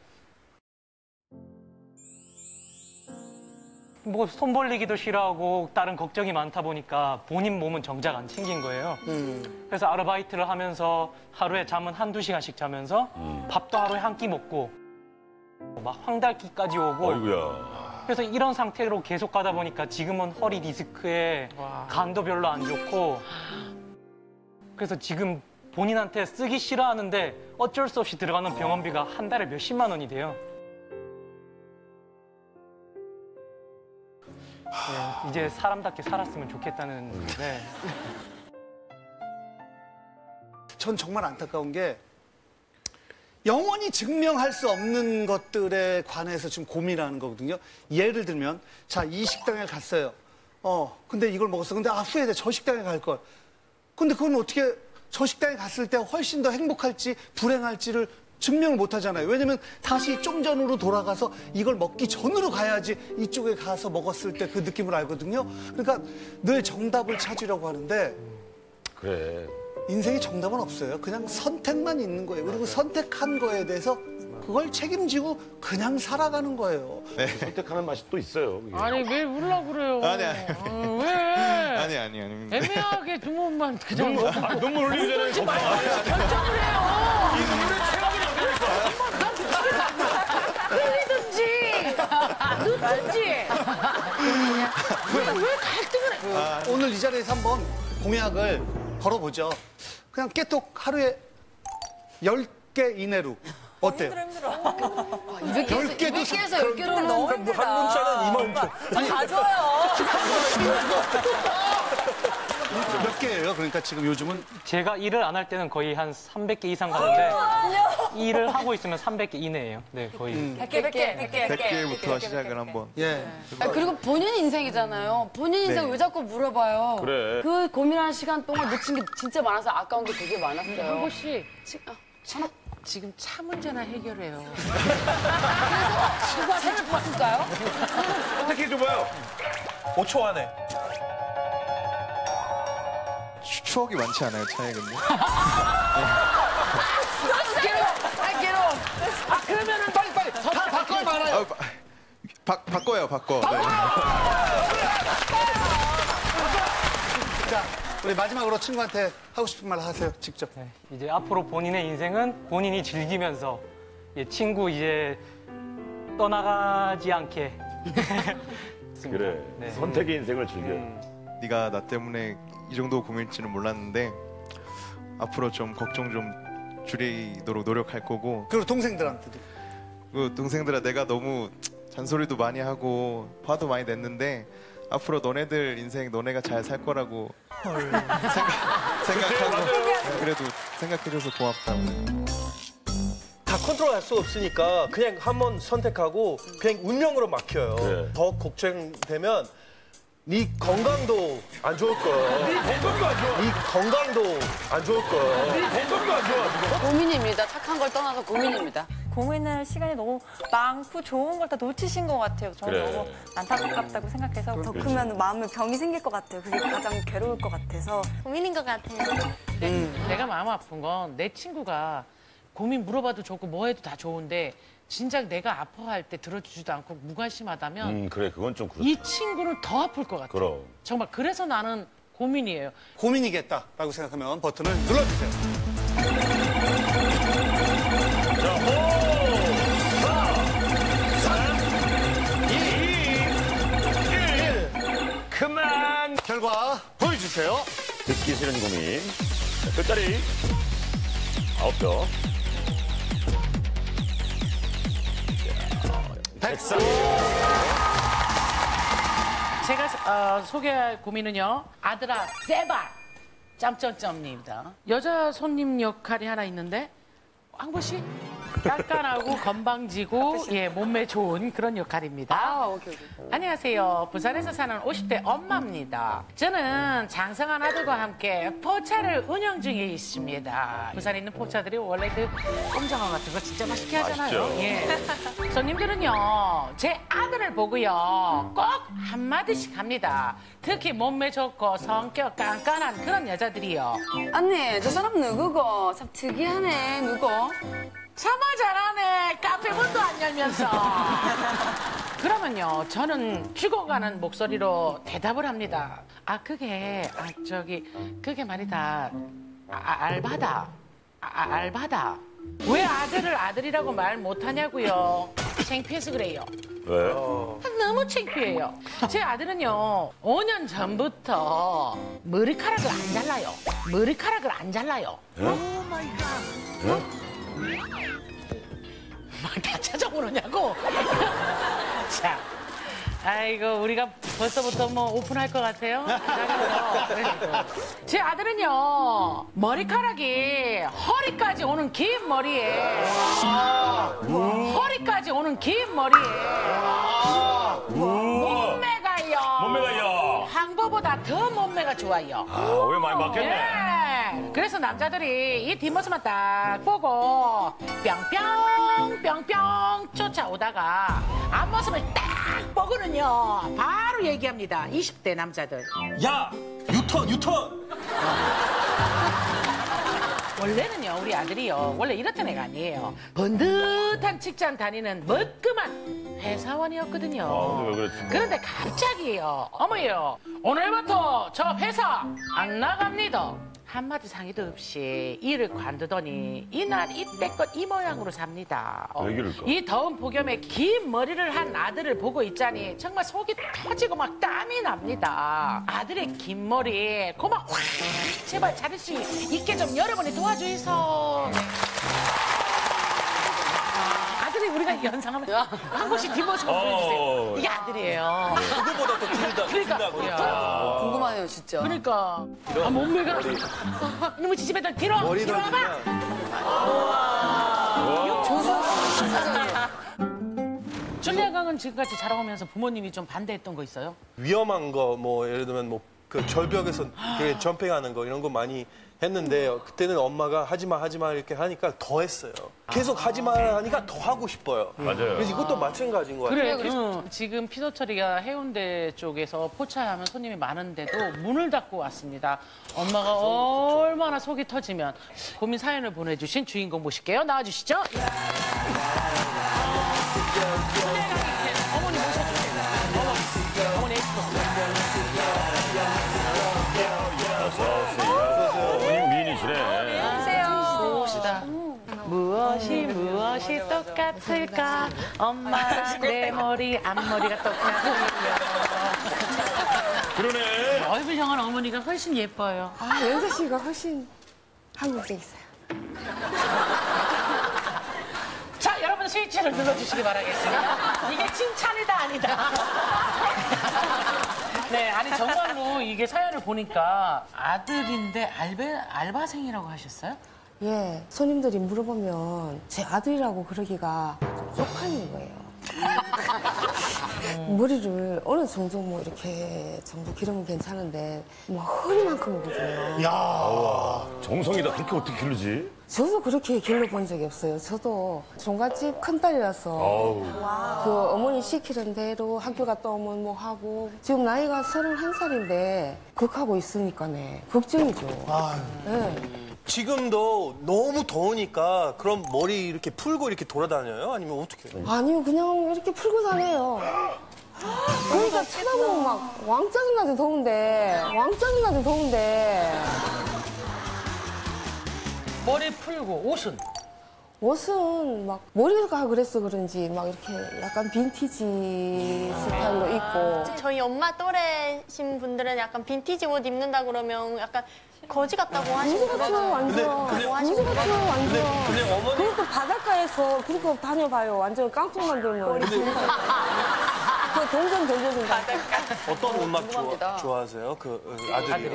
뭐 손 벌리기도 싫어하고 다른 걱정이 많다 보니까 본인 몸은 정작 안 챙긴 거예요. 음. 그래서 아르바이트를 하면서 하루에 잠은 한두 시간씩 자면서 음. 밥도 하루에 한 끼 먹고 막 황달기까지 오고 아이고야. 그래서 이런 상태로 계속 가다 보니까 지금은 허리 디스크에 와. 간도 별로 안 좋고 그래서 지금 본인한테 쓰기 싫어하는데 어쩔 수 없이 들어가는 병원비가 한 달에 몇십만 원이 돼요. 네, 이제 사람답게 살았으면 좋겠다는 건데. 전 정말 안타까운 게 영원히 증명할 수 없는 것들에 관해서 지금 고민하는 거거든요. 예를 들면 자, 이 식당에 갔어요. 어, 근데 이걸 먹었어. 근데 아, 후회돼. 저 식당에 갈 걸. 근데 그건 어떻게 저 식당에 갔을 때 훨씬 더 행복할지 불행할지를 증명을 못 하잖아요. 왜냐면 다시 좀 전으로 돌아가서 이걸 먹기 전으로 가야지 이쪽에 가서 먹었을 때 그 느낌을 알거든요. 그러니까 늘 정답을 찾으려고 하는데 그래. 인생에 정답은 없어요. 그냥 선택만 있는 거예요. 그리고 선택한 거에 대해서 그걸 책임지고 그냥 살아가는 거예요. 네. 선택하는 맛이 또 있어요. 그게. 아니 왜 울라고 그래요? 아니 아니. 아, 왜? 아니 아니 아니. 애매하게 눈물만 그냥 눈물, 아, 눈물 흘리잖아요. 결정을 해요. 늦든지. 그냥 왜 갈등을 해? 아, 오늘 이 자리에서 한번 공약을 걸어보죠. 그냥 깨톡 하루에 열 개 이내로. 어때요? 힘들어, 힘들어. 열 개에서 열 개로 너무 힘들다. 한 문자는 이만 개. 아니, 가져요. 몇 개예요? 그러니까 지금 요즘은? 제가 일을 안 할 때는 거의 한 삼백 개 이상 가는데 일을 하고 있으면 삼백 개 이내예요. 네, 거의. 음. 백 개, 백 개, 백 개부터 시작을 한번. 예. 아, 그리고 본인 인생이잖아요. 본인 인생 네. 왜 자꾸 물어봐요? 그래. 그 고민하는 시간 동안 놓친 게 진짜 많아서 아까운 게 되게 많았어요. 황보 씨, 지, 아, 참, 지금 차 문제나 해결해요. 그래서 차를 바꿀까요? 어떻게 해줘봐요. 오 초 안에. 추억이 많지 않아요, 차에 근데? 괴로워! 아, 괴로워! 아, 그러면은 빨리, 빨리! 다 바꿔요, 말아요! 아, 바, 바꿔요, 바꿔! 바꿔요! 네. 자, 우리 마지막으로 친구한테 하고 싶은 말 하세요, 직접. 네, 이제 앞으로 본인의 인생은 본인이 즐기면서 예, 친구 이제 떠나가지 않게. 그래, 네. 선택의 인생을 즐겨요. 음. 네가 나 때문에 이 정도 고민일지는 몰랐는데 앞으로 좀 걱정 좀 줄이도록 노력할 거고. 그리고 동생들한테도. 그 동생들아, 내가 너무 잔소리도 많이 하고 화도 많이 냈는데 앞으로 너네들 인생 너네가 잘 살 거라고 생각, 생각하고 그치, 그래도 생각해줘서 고맙다고. 다 컨트롤할 수 없으니까 그냥 한번 선택하고 그냥 운명으로 막혀요. 그래. 더 걱정되면 네 건강도 안 좋을 거야. 네 건강도 안 좋아. 네 건강도 안 좋을 거야. 네 건강도 안 좋아. 고민입니다. 착한 걸 떠나서 고민입니다. 고민할 시간이 너무 많고 좋은 걸 다 놓치신 것 같아요. 저는 그래. 너무 안타깝다고 생각해서 더 그렇지. 크면 마음에 병이 생길 것 같아요. 그게 가장 괴로울 것 같아서 고민인 것 같아요. 음. 내가 마음 아픈 건 내 친구가 고민 물어봐도 좋고 뭐 해도 다 좋은데 진작 내가 아파할 때 들어주지도 않고 무관심하다면 음, 그래, 그건 좀 그렇다. 이 친구는 더 아플 것 같아. 그럼. 정말 그래서 나는 고민이에요. 고민이겠다라고 생각하면 버튼을 눌러주세요. 자, 오, 사, 삼, 이, 일. 그만! 결과 보여주세요. 듣기 싫은 고민. 자, 끝자리 아홉 점. 백상. 제가 어, 소개할 고민은요. 아들아 제발 짬짬짬입니다. 여자 손님 역할이 하나 있는데 황보 씨 깐깐하고 건방지고 예 몸매 좋은 그런 역할입니다. 아, 오케이, 오케이. 안녕하세요. 부산에서 사는 오십 대 엄마입니다. 저는 장성한 아들과 함께 포차를 운영 중에 있습니다. 부산에 있는 포차들이 원래 그 꼼장어 같은 거 진짜 맛있게 하잖아요. 예. 손님들은요 제 아들을 보고요 꼭 한마디씩 합니다. 특히 몸매 좋고 성격 깐깐한 그런 여자들이요. 언니 저 사람 누구고? 참 특이하네. 누구? 참아 잘하네. 카페 문도 안 열면서. 그러면요, 저는 죽어가는 목소리로 대답을 합니다. 아, 그게, 아, 저기, 그게 말이다. 아, 알바다. 아, 알바다. 왜 아들을 아들이라고 말 못하냐고요. 창피해서 그래요. 왜요? 너무 창피해요. 제 아들은요, 오 년 전부터 머리카락을 안 잘라요. 머리카락을 안 잘라요. 오 마이 갓. 막 다 찾아오느냐고? 자, 아이고 우리가 벌써부터 뭐 오픈할 것 같아요. 제 아들은요 머리카락이 허리까지 오는 긴 머리에 허리까지 오는 긴 머리에 몸매가요. 몸매가요. 황보보다 더 몸매가 좋아요. 아, 왜 많이 맞겠네. 그래서 남자들이 이 뒷모습만 딱 보고 뿅뿅 뿅뿅 쫓아오다가 앞모습을 딱 보고는요 바로 얘기합니다. 이십 대 남자들. 야! 유턴! 유턴! 원래는요 우리 아들이요 원래 이렇던 애가 아니에요. 번듯한 직장 다니는 멋끔한 회사원이었거든요. 아, 왜 그랬지? 그런데 갑자기요 어머요 오늘부터 저 회사 안 나갑니다. 한마디 상의도 없이 일을 관두더니 이날 이때껏 이 모양으로 삽니다. 어, 이 더운 폭염에 긴 머리를 한 아들을 보고 있자니 정말 속이 터지고 막 땀이 납니다. 아들의 긴 머리 고마 확 제발 자를 수 있게 좀 여러분이 도와주이소. 아들이 우리가 연상하면 한 번씩 뒷모습 보여주세요. 이게 아들이에요. 누구보다 더 길다. 그러니까 궁금하네요, 진짜. 그러니까. 아, 몸매가. 너무 지지배들 뒤로. 뒤로 와봐. 조선. 줄리엔 강은 지금까지 자라오면서 부모님이 좀 반대했던 거 있어요? 위험한 거, 뭐 예를 들면 뭐 그 절벽에서 점핑하는 거 이런 거 많이 했는데 그때는 엄마가 하지마 하지마 이렇게 하니까 더 했어요. 계속 아. 하지마 하니까 더 하고 싶어요. 맞아요. 그래서 이것도 마찬가지인 것 같아요. 그래, 응. 지금 피서철이가 해운대 쪽에서 포차하면 손님이 많은데도 문을 닫고 왔습니다. 엄마가 어, 얼마나 속이 터지면 고민 사연을 보내주신 주인공 모실게요. 나와주시죠. 어머니 모셔주세요. 어머니, 어머니 에이프. 무엇이 무엇이 똑같을까? 엄마랑 내 머리, 앞머리가 똑같을까? 그러네. 얼굴 형은 어머니가 훨씬 예뻐요. 아, 연세 씨가 훨씬 한국에 있어요. 자, 여러분 스위치를 눌러주시기 바라겠습니다. 이게 칭찬이다, 아니다. 네, 아니 정말로 이게 사연을 보니까 아들인데 알베, 알바생이라고 하셨어요? 예, 손님들이 물어보면 제 아들이라고 그러기가 쪽팔린 거예요. 음. 머리를 어느 정도 뭐 이렇게 정도 기르면 괜찮은데 뭐 허리만큼 오거든요. 야, 정성이다. 그렇게 어떻게 기르지? 저도 그렇게 길러본 적이 없어요. 저도 종갓집 큰딸이라서 아우. 그 어머니 시키는 대로 학교 갔다 오면 뭐 하고 지금 나이가 서른한 살인데 극하고 있으니까네 걱정이죠. 네. 지금도 너무 더우니까 그럼 머리 이렇게 풀고 이렇게 돌아다녀요? 아니면 어떻게 해요? 아니요, 그냥 이렇게 풀고 다녀요. 그러니까 쳐다보면 막 왕짜증나죠, 더운데. 왕짜증나죠, 더운데. 머리 풀고 옷은? 옷은 막 머리가 그래서 그런지 막 이렇게 약간 빈티지 스타일로 입고. 저희 엄마 또래신 분들은 약간 빈티지 옷 입는다 그러면 약간 거지 같다고 하시고. 거지 같죠, 완전. 거지 같죠, 완전. 근데 어머니. 그리고 바닷가에서 그리고 다녀봐요. 완전 깡통만 들면. 그 동전 던져준다. 바닷가. 어떤 음악 좋아, 좋아하세요? 그 아들이.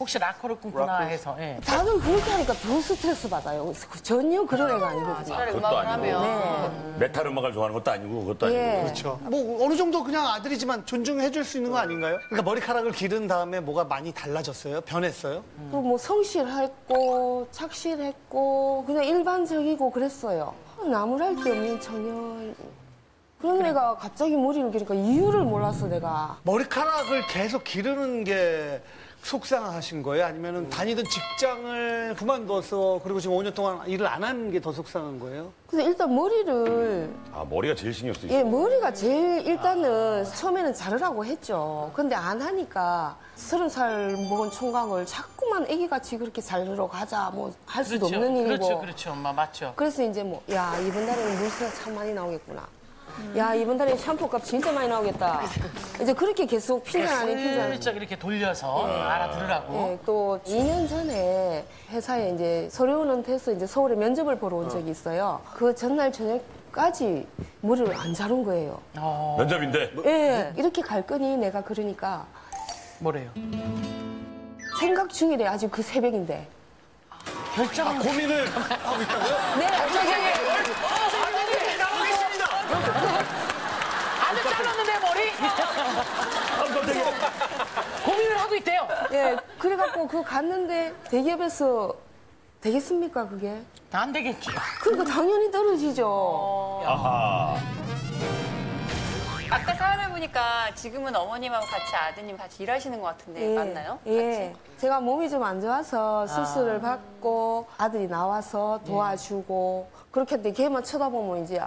혹시 락커를 꿈꾸나 해서. 예. 다들 그렇게 하니까 더 스트레스 받아요. 전혀 그런 애가 아니거든요. 아, 그것도 아니고. 네. 메탈 음악을 좋아하는 것도 아니고 그것도 예. 아니고. 그렇죠. 뭐 어느 정도 그냥 아들이지만 존중해 줄 수 있는 거 아닌가요? 그러니까 머리카락을 기른 다음에 뭐가 많이 달라졌어요? 변했어요? 음. 또 뭐 성실했고 착실했고 그냥 일반적이고 그랬어요. 나무랄 게 없는 청년. 그런 그래. 애가 갑자기 머리를 기르니까 이유를 몰랐어 내가. 머리카락을 계속 기르는 게 속상하신 거예요? 아니면은 음. 다니던 직장을 그만둬서 그리고 지금 오 년 동안 일을 안 하는 게 더 속상한 거예요? 그래서 일단 머리를 아 머리가 제일 신경 쓰이죠? 예, 머리가 제일 일단은 아. 처음에는 자르라고 했죠. 근데 안 하니까 서른 살 먹은 총각을 자꾸만 애기같이 그렇게 자르러 가자 뭐 할 수도 그렇죠. 없는 일이고 그렇죠, 그렇죠, 엄마 맞죠. 그래서 이제 뭐 야 이번 달에는 물세가 참 많이 나오겠구나. 야, 이번 달에 샴푸값 진짜 많이 나오겠다. 이제 그렇게 계속 핀잔 아닌 핀잔. 슬쩍 이렇게 돌려서 네. 알아들으라고. 네, 또 이 년 전에 회사에 이제 서류원한테서 이제 서울에 면접을 보러 온 적이 있어요. 그 전날 저녁까지 머리를 안 자른 거예요. 어... 면접인데? 예, 네, 이렇게 갈 거니 내가 그러니까. 뭐래요? 생각 중이래, 아직 그 새벽인데. 결정. 아, 고민을 하고 있다고요? 네, 결정해. 아들 잘랐는데 머리? 고민을 하고 있대요. 예, 그래갖고 그 갔는데 대기업에서 되겠습니까 그게? 안 되겠죠. 그러니까 당연히 떨어지죠. 아하. 아까 사연을 보니까 지금은 어머님하고 같이 아드님 같이 일하시는 것 같은데 예, 맞나요? 예. 같이? 제가 몸이 좀 안 좋아서 수술을 아. 받고 아들이 나와서 도와주고 예. 그렇게 했는데 걔만 쳐다보면 이제.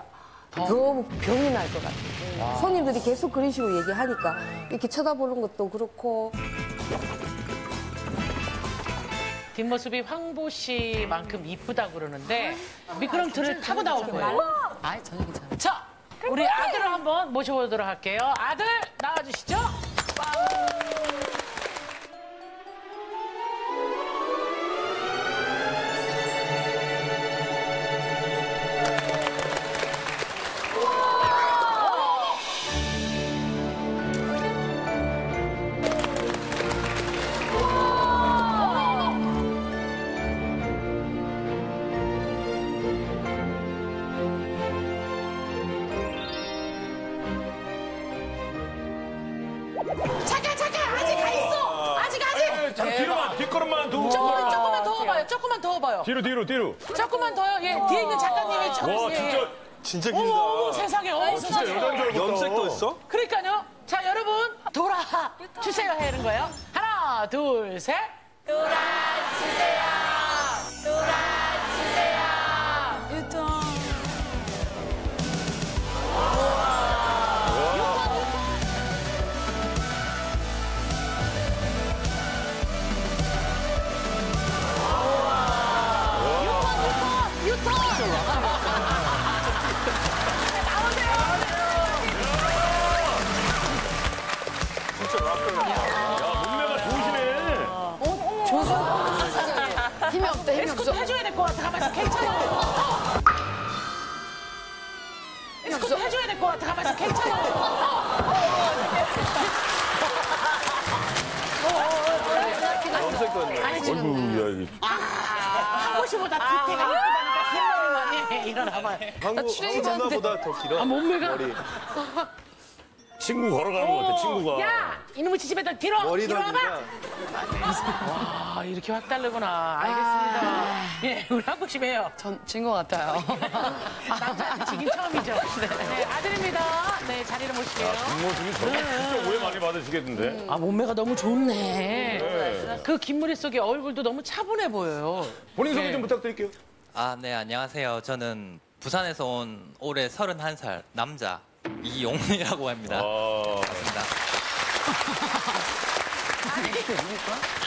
너무 병이 날 것 같아요. 아. 손님들이 계속 그런 식으로 얘기하니까 이렇게 쳐다보는 것도 그렇고. 뒷모습이 황보 씨만큼 이쁘다고 그러는데 아, 미끄럼틀을 아, 타고 나올 거예요. 아니, 전혀 괜찮아요. 자, 우리 아들을 한번 모셔보도록 할게요. 아들 나와주시죠. 더요. 뒤로 뒤로 뒤로. 조금만 더요. 예, 뒤에 있는 작가님이 조금. 와, 진짜 진짜 긴다. 어머, 어머, 세상에. 어머, 진짜 여단절 염색도 했어? 그러니까요. 자, 여러분 돌아 주세요 하는 거예요. 하나, 둘, 셋. 돌아 주세요. 돌아 주세요. 유통. 에스코트 해줘야 될 것 같아. 가만히 있어. 괜찮아. 에스코트 해줘야 될 것 같아. 가만히 있어. 괜찮아. 아니 지금 한곳이보다 뒤태가 예쁘다니까 생각이 많이 일어나봐요. 한국 전화보다 더 길어. 아, 몸매가. 친구 걸어가는 것 같아, 친구가. 야! 이놈의 지지배들 뒤로! 뒤로 와봐! 와, 이렇게 확 다르구나. 알겠습니다. 아... 예, 우리 한국식 해요. 전 진 것 같아요. 남자한테 지긴 처음이죠. 네, 아들입니다. 네, 자리를 모실게요. 야, 뒷모습이 저렇게 진짜 오해 많이 받으시겠는데? 음. 아, 몸매가 너무 좋네. 네. 그 긴 머리 속에 얼굴도 너무 차분해 보여요. 본인 소개 네. 좀 부탁드릴게요. 아, 네, 안녕하세요. 저는 부산에서 온 올해 서른한 살 남자. 이용이라고 합니다. 반갑습니다.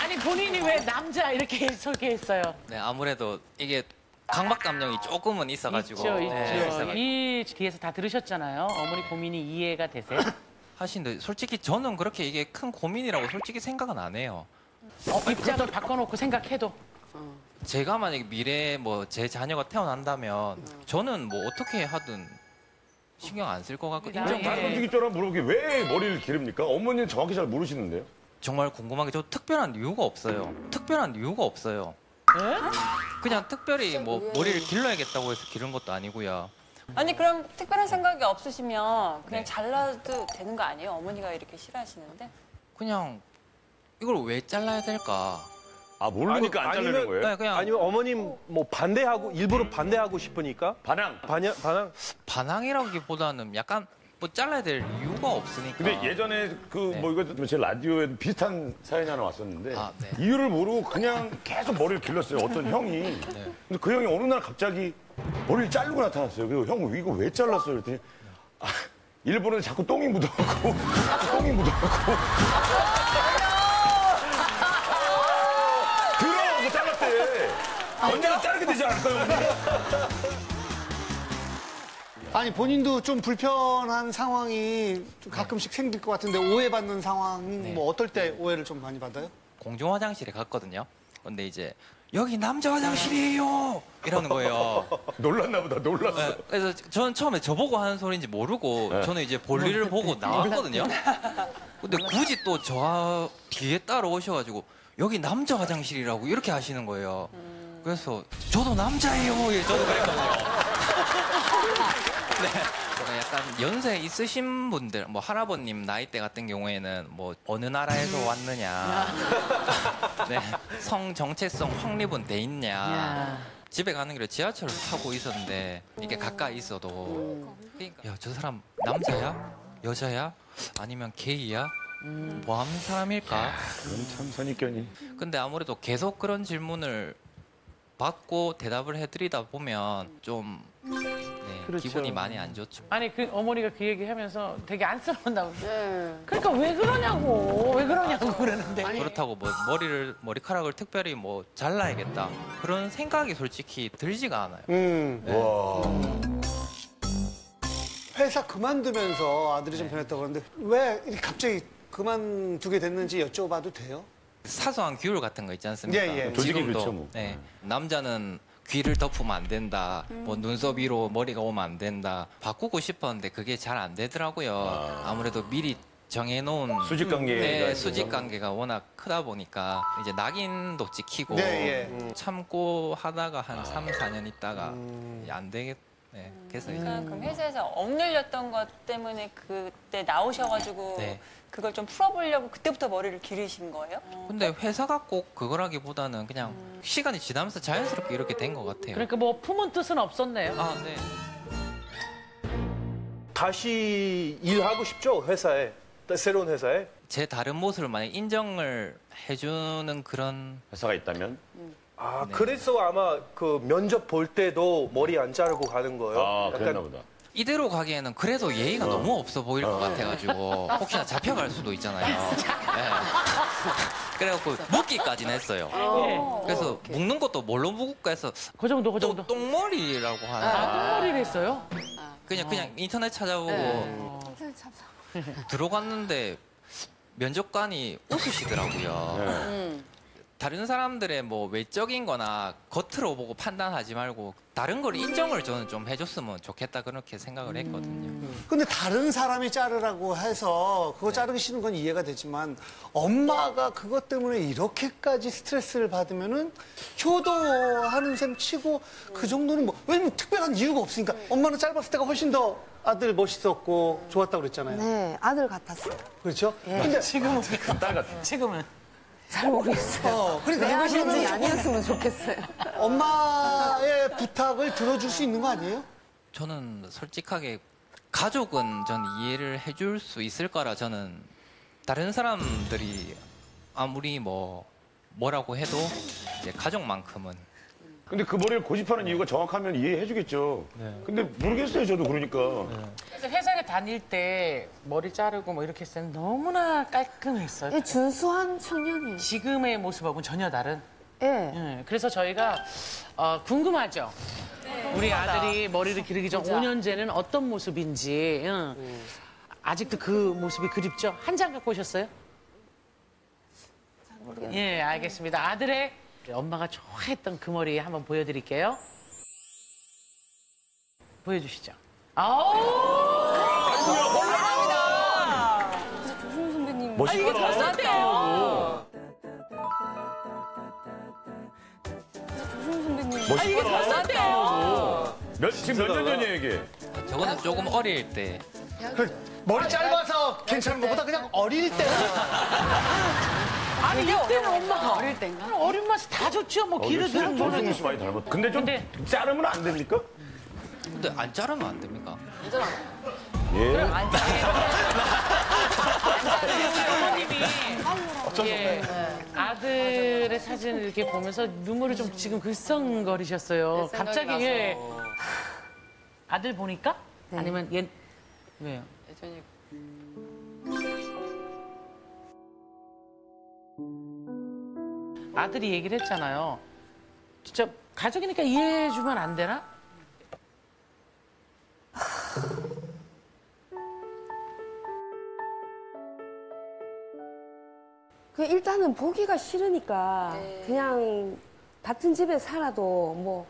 아니, 아니 본인이 왜 남자 이렇게 소개했어요? 네, 아무래도 이게 강박감정이 조금은 있어가지고. 있죠, 있죠. 네, 있어가지고. 이 뒤에서 다 들으셨잖아요. 어머니 고민이 이해가 되세요? 하시는데 솔직히 저는 그렇게 이게 큰 고민이라고 솔직히 생각은 안 해요. 어, 입장을 바꿔놓고 생각해도. 어. 제가 만약에 미래에 뭐 제 자녀가 태어난다면 저는 뭐 어떻게 하든 신경 안 쓸 것 같고. 인정. 다른 분들처럼 물어보기 왜 머리를 기릅니까? 어머니는 정확히 잘 모르시는데요. 정말 궁금한 게 저 특별한 이유가 없어요. 특별한 이유가 없어요. 에? 그냥 특별히 뭐 머리를 길러야겠다고 해서 기른 것도 아니고요. 아니 그럼 특별한 생각이 없으시면 그냥 네. 잘라도 되는 거 아니에요? 어머니가 이렇게 싫어하시는데. 그냥 이걸 왜 잘라야 될까? 아, 모르니까 안 자르는 거예요? 아니, 그냥... 아니면 어머님 뭐 반대하고 일부러 반대하고 싶으니까? 반항. 반야, 반항? 반항이라기보다는 약간 뭐 잘라야 될 이유가 없으니까. 근데 예전에 그 뭐 네. 이거 제 라디오에 비슷한 사연이 하나 왔었는데 아, 네. 이유를 모르고 그냥 계속 머리를 길렀어요. 어떤 형이. 네. 근데 그 형이 어느 날 갑자기 머리를 자르고 나타났어요. 그리고 형 이거 왜 잘랐어요? 그랬더니 아, 일본에 자꾸 똥이 묻어갖고 똥이 묻어갖고. 언제나 자르게 되지 않을까요? 아니 본인도 좀 불편한 상황이 좀 가끔씩 네. 생길 것 같은데 오해받는 상황 네. 뭐 어떨 때 오해를 좀 많이 받아요? 공중 화장실에 갔거든요. 근데 이제 여기 남자 화장실이에요 이러는 거예요. 놀랐나 보다. 놀랐어. 네, 그래서 저는 처음에 저보고 하는 소리인지 모르고 네. 저는 이제 볼일을 보고 나왔거든요. 근데 굳이 또 저 뒤에 따라 오셔가지고 여기 남자 화장실이라고 이렇게 하시는 거예요. 음... 그래서 저도 남자예요. 예, 저도 그랬거든요. 네, 약간 연세 있으신 분들, 뭐 할아버님 나이대 같은 경우에는 뭐 어느 나라에서 왔느냐, 네, 성 정체성 확립은 돼 있냐. 집에 가는 길에 지하철을 타고 있었는데 이게 가까이 있어도 야, 저 사람 남자야? 여자야? 아니면 게이야? 음... 뭐 하는 사람일까? 야, 그건 참 선입견이. 근데 아무래도 계속 그런 질문을 받고 대답을 해드리다 보면 좀 네, 그렇죠. 기분이 많이 안 좋죠. 아니 그 어머니가 그 얘기하면서 되게 안쓰러운다고. 네. 그러니까 왜 그러냐고, 왜 그러냐고 그러는데. 아니... 그렇다고 뭐 머리를 머리카락을 특별히 뭐 잘라야겠다 그런 생각이 솔직히 들지가 않아요. 음. 네. 와. 회사 그만두면서 아들이 좀 변했다고 하는데 왜 갑자기 그만두게 됐는지 여쭤봐도 돼요? 사소한 규율 같은 거 있지 않습니까? 예, 예. 조직이 그렇죠 뭐. 네. 남자는 귀를 덮으면 안 된다. 음. 뭐 눈썹 위로 머리가 오면 안 된다. 바꾸고 싶었는데 그게 잘 안 되더라고요. 아. 아무래도 미리 정해놓은 수직 관계가 네, 수직 관계가 워낙 크다 보니까 이제 낙인도 찍히고 네, 예. 참고 하다가 한 삼, 사 년 있다가 음. 안 되겠다. 네, 계속. 그러니까 음. 그럼 회사에서 억눌렸던 것 때문에 그때 나오셔가지고 네. 그걸 좀 풀어보려고 그때부터 머리를 기르신 거예요? 근데 회사가 꼭 그거라기보다는 그냥 음. 시간이 지나면서 자연스럽게 이렇게 된 것 같아요. 그러니까 뭐 품은 뜻은 없었네요. 아, 네. 다시 일하고 싶죠, 회사에. 새로운 회사에. 제 다른 모습을 만약에 인정을 해주는 그런 회사가 있다면? 음. 아, 네. 그래서 아마 그 면접 볼 때도 머리 안 자르고 가는 거예요. 아, 약간... 그랬나 보다. 이대로 가기에는 그래도 예의가 어. 너무 없어 보일 어. 것 같아가지고 혹시나 잡혀갈 수도 있잖아요. 네. 그래갖고 묶기까지는 했어요. 어. 그래서 어, 묶는 것도 뭘로 묶을까 해서 그 정도, 그 정도. 똥머리라고 하는. 아, 똥머리를 했어요? 그냥, 어. 그냥 인터넷 찾아보고 어. 들어갔는데 면접관이 웃으시더라고요. 네. 음. 다른 사람들의 뭐 외적인 거나 겉으로 보고 판단하지 말고 다른 걸 인정을 저는 좀 해줬으면 좋겠다 그렇게 생각을 했거든요. 음. 근데 다른 사람이 자르라고 해서 그거 네. 자르기 싫은 건 이해가 되지만 엄마가 그것 때문에 이렇게까지 스트레스를 받으면은 효도하는 셈 치고 그 정도는 뭐 왜냐면 특별한 이유가 없으니까 엄마는 짧았을 때가 훨씬 더 아들 멋있었고 좋았다고 그랬잖아요. 네, 아들 같았어요. 그렇죠? 예. 근데 지금은 딸 같아요. 지금은. 잘 모르겠어요. 어, 그러니까 내가 그런지 아니었으면 좋겠어요. 엄마의 부탁을 들어줄 수 있는 거 아니에요? 저는 솔직하게 가족은 전 이해를 해줄 수 있을 거라 저는 다른 사람들이 아무리 뭐 뭐라고 해도 이제 가족만큼은. 근데 그 머리를 고집하는 이유가 정확하면 이해해주겠죠. 네. 근데 모르겠어요, 저도 그러니까. 네. 그래서 회사를 다닐 때 머리 자르고 뭐 이렇게 했을 때는 너무나 깔끔했어요. 예, 준수한 청년이에요. 지금의 모습하고는 전혀 다른. 예. 네. 그래서 저희가 어, 궁금하죠. 네. 우리 아들이 머리를 기르기 전 오 년째는 어떤 모습인지. 응. 음. 아직도 그 모습이 그립죠? 한 장 갖고 오셨어요? 잘 모르겠네요. 예, 알겠습니다. 아들의 엄마가 좋아했던 그 머리 한번 보여드릴게요. 보여주시죠. 아우! 감사합니다. 진짜 조승우 선배님. 멋있다. 아, 이게 덜 싸대요. 진짜 조승우 선배님. 멋있다. 아, 이게 덜 싸대요. 몇, 지금 몇 년 전이에요, 이게? 저거는 조금 어릴 때. 그, 머리 짧아서 괜찮은 것보다 그냥 어릴 때. 아니, 이때는 엄마가 어릴 때인가? 어린 맛이 다 좋죠. 뭐 기르든 저는 좀 많이 닮았. 근데 좀 근데... 자르면 안 됩니까? 근데 안 자르면 안 됩니까? 괜찮아. 예. 그럼 안 자르면 부모님이 어쩔 수 없네. 아들의 사진을 이렇게 보면서 눈물을 좀 지금 글썽거리셨어요. 갑자기 예. 아들 보니까 네. 아니면 얘 왜요? 예전에 아들이 얘기를 했잖아요. 진짜 가족이니까 이해해주면 안 되나? 그 일단은 보기가 싫으니까 네. 그냥 같은 집에 살아도 뭐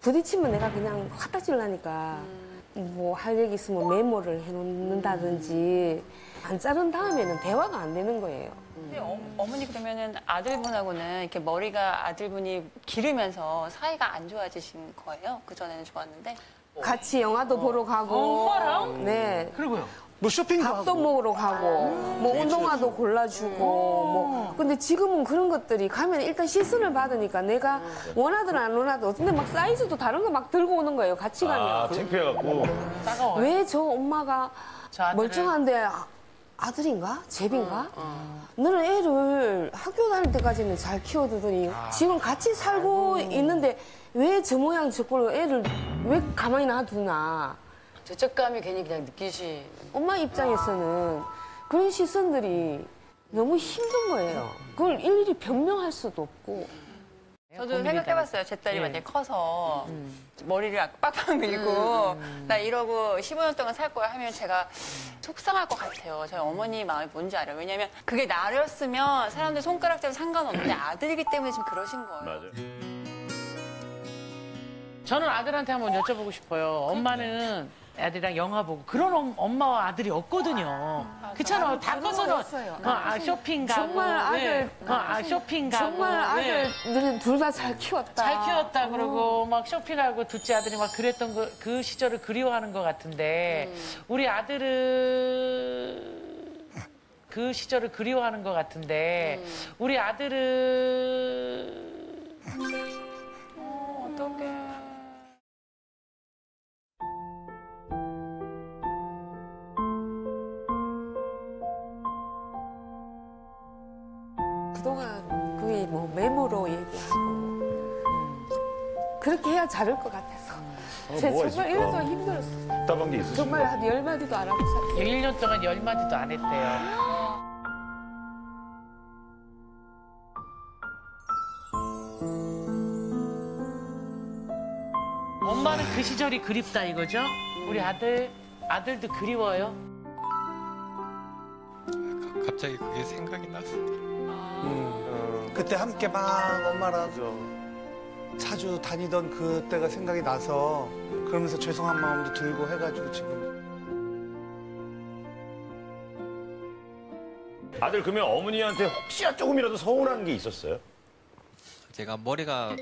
부딪히면 내가 그냥 화딱질 나니까 음. 뭐 할 얘기 있으면 메모를 해놓는다든지 안 자른 다음에는 대화가 안 되는 거예요. 근데 어, 어머니 그러면은 아들분하고는 이렇게 머리가 아들분이 기르면서 사이가 안 좋아지신 거예요? 그 전에는 좋았는데 같이 영화도 어. 보러 가고 엄마랑? 네. 그리고요. 뭐 쇼핑도 밥도 하고. 먹으러 가고 음, 뭐 운동화도 좋지. 골라주고 음. 뭐 근데 지금은 그런 것들이 가면 일단 시선을 받으니까 내가 음. 원하든 안 원하든 근데 막 사이즈도 다른 거 막 들고 오는 거예요. 같이 가면. 아, 창피해갖고. 따가워요. 왜 저 엄마가 저 멀쩡한데 아들인가? 제비인가? 어, 어. 너는 애를 학교 다닐 때까지는 잘 키워두더니 아. 지금 같이 살고 아이고. 있는데 왜 저 모양 저 꼴로 애를 왜 가만히 놔두나. 죄책감이 괜히 그냥 느끼시. 엄마 입장에서는 그런 시선들이 너무 힘든 거예요. 그걸 일일이 변명할 수도 없고. 저도 생각해봤어요. 제 딸이 네. 만약에 커서 음. 머리를 빡빡 밀고 음. 나 이러고 십오 년 동안 살 거야 하면 제가 속상할 것 같아요. 저희 어머니 마음이 뭔지 알아요. 왜냐면 그게 나였으면 사람들 손가락대로 상관없는데 아들이기 때문에 지금 그러신 거예요. 맞아요. 저는 아들한테 한번 여쭤보고 싶어요. 엄마는 애들이랑 영화 보고 그런 엄마와 아들이 없거든요. 아, 그렇잖아. 다 커서는 어, 아, 쇼핑 가고. 정말 아들. 네. 어, 아, 쇼핑 가고. 정말 아들들은 네. 둘 다 잘 키웠다. 잘 키웠다 오. 그러고 막 쇼핑하고 둘째 아들이 막 그랬던 그, 그 시절을 그리워하는 것 같은데 음. 우리 아들은 그 시절을 그리워하는 것 같은데 음. 우리 아들은 어, 어떡해. 그동안 그게 뭐 메모로 얘기하고 그렇게 해야 잘할 것 같아서 어, 제가 정말 있을까? 일 년 동안 힘들었어요. 답답한 게 있으신가요? 정말 한 열 마디도 안 하고 살았어요. 일 년 동안 열 마디도 안 했대요. 엄마는 그 시절이 그립다 이거죠? 우리 아들, 아들도 그리워요? 가, 갑자기 그게 생각이 났어요. 음, 음, 그때 함께 막 엄마랑 그렇죠. 자주 다니던 그때가 생각이 나서 그러면서 죄송한 마음도 들고 해가지고 지금. 아들 그러면 어머니한테 혹시나 조금이라도 서운한 게 있었어요? 제가 머리가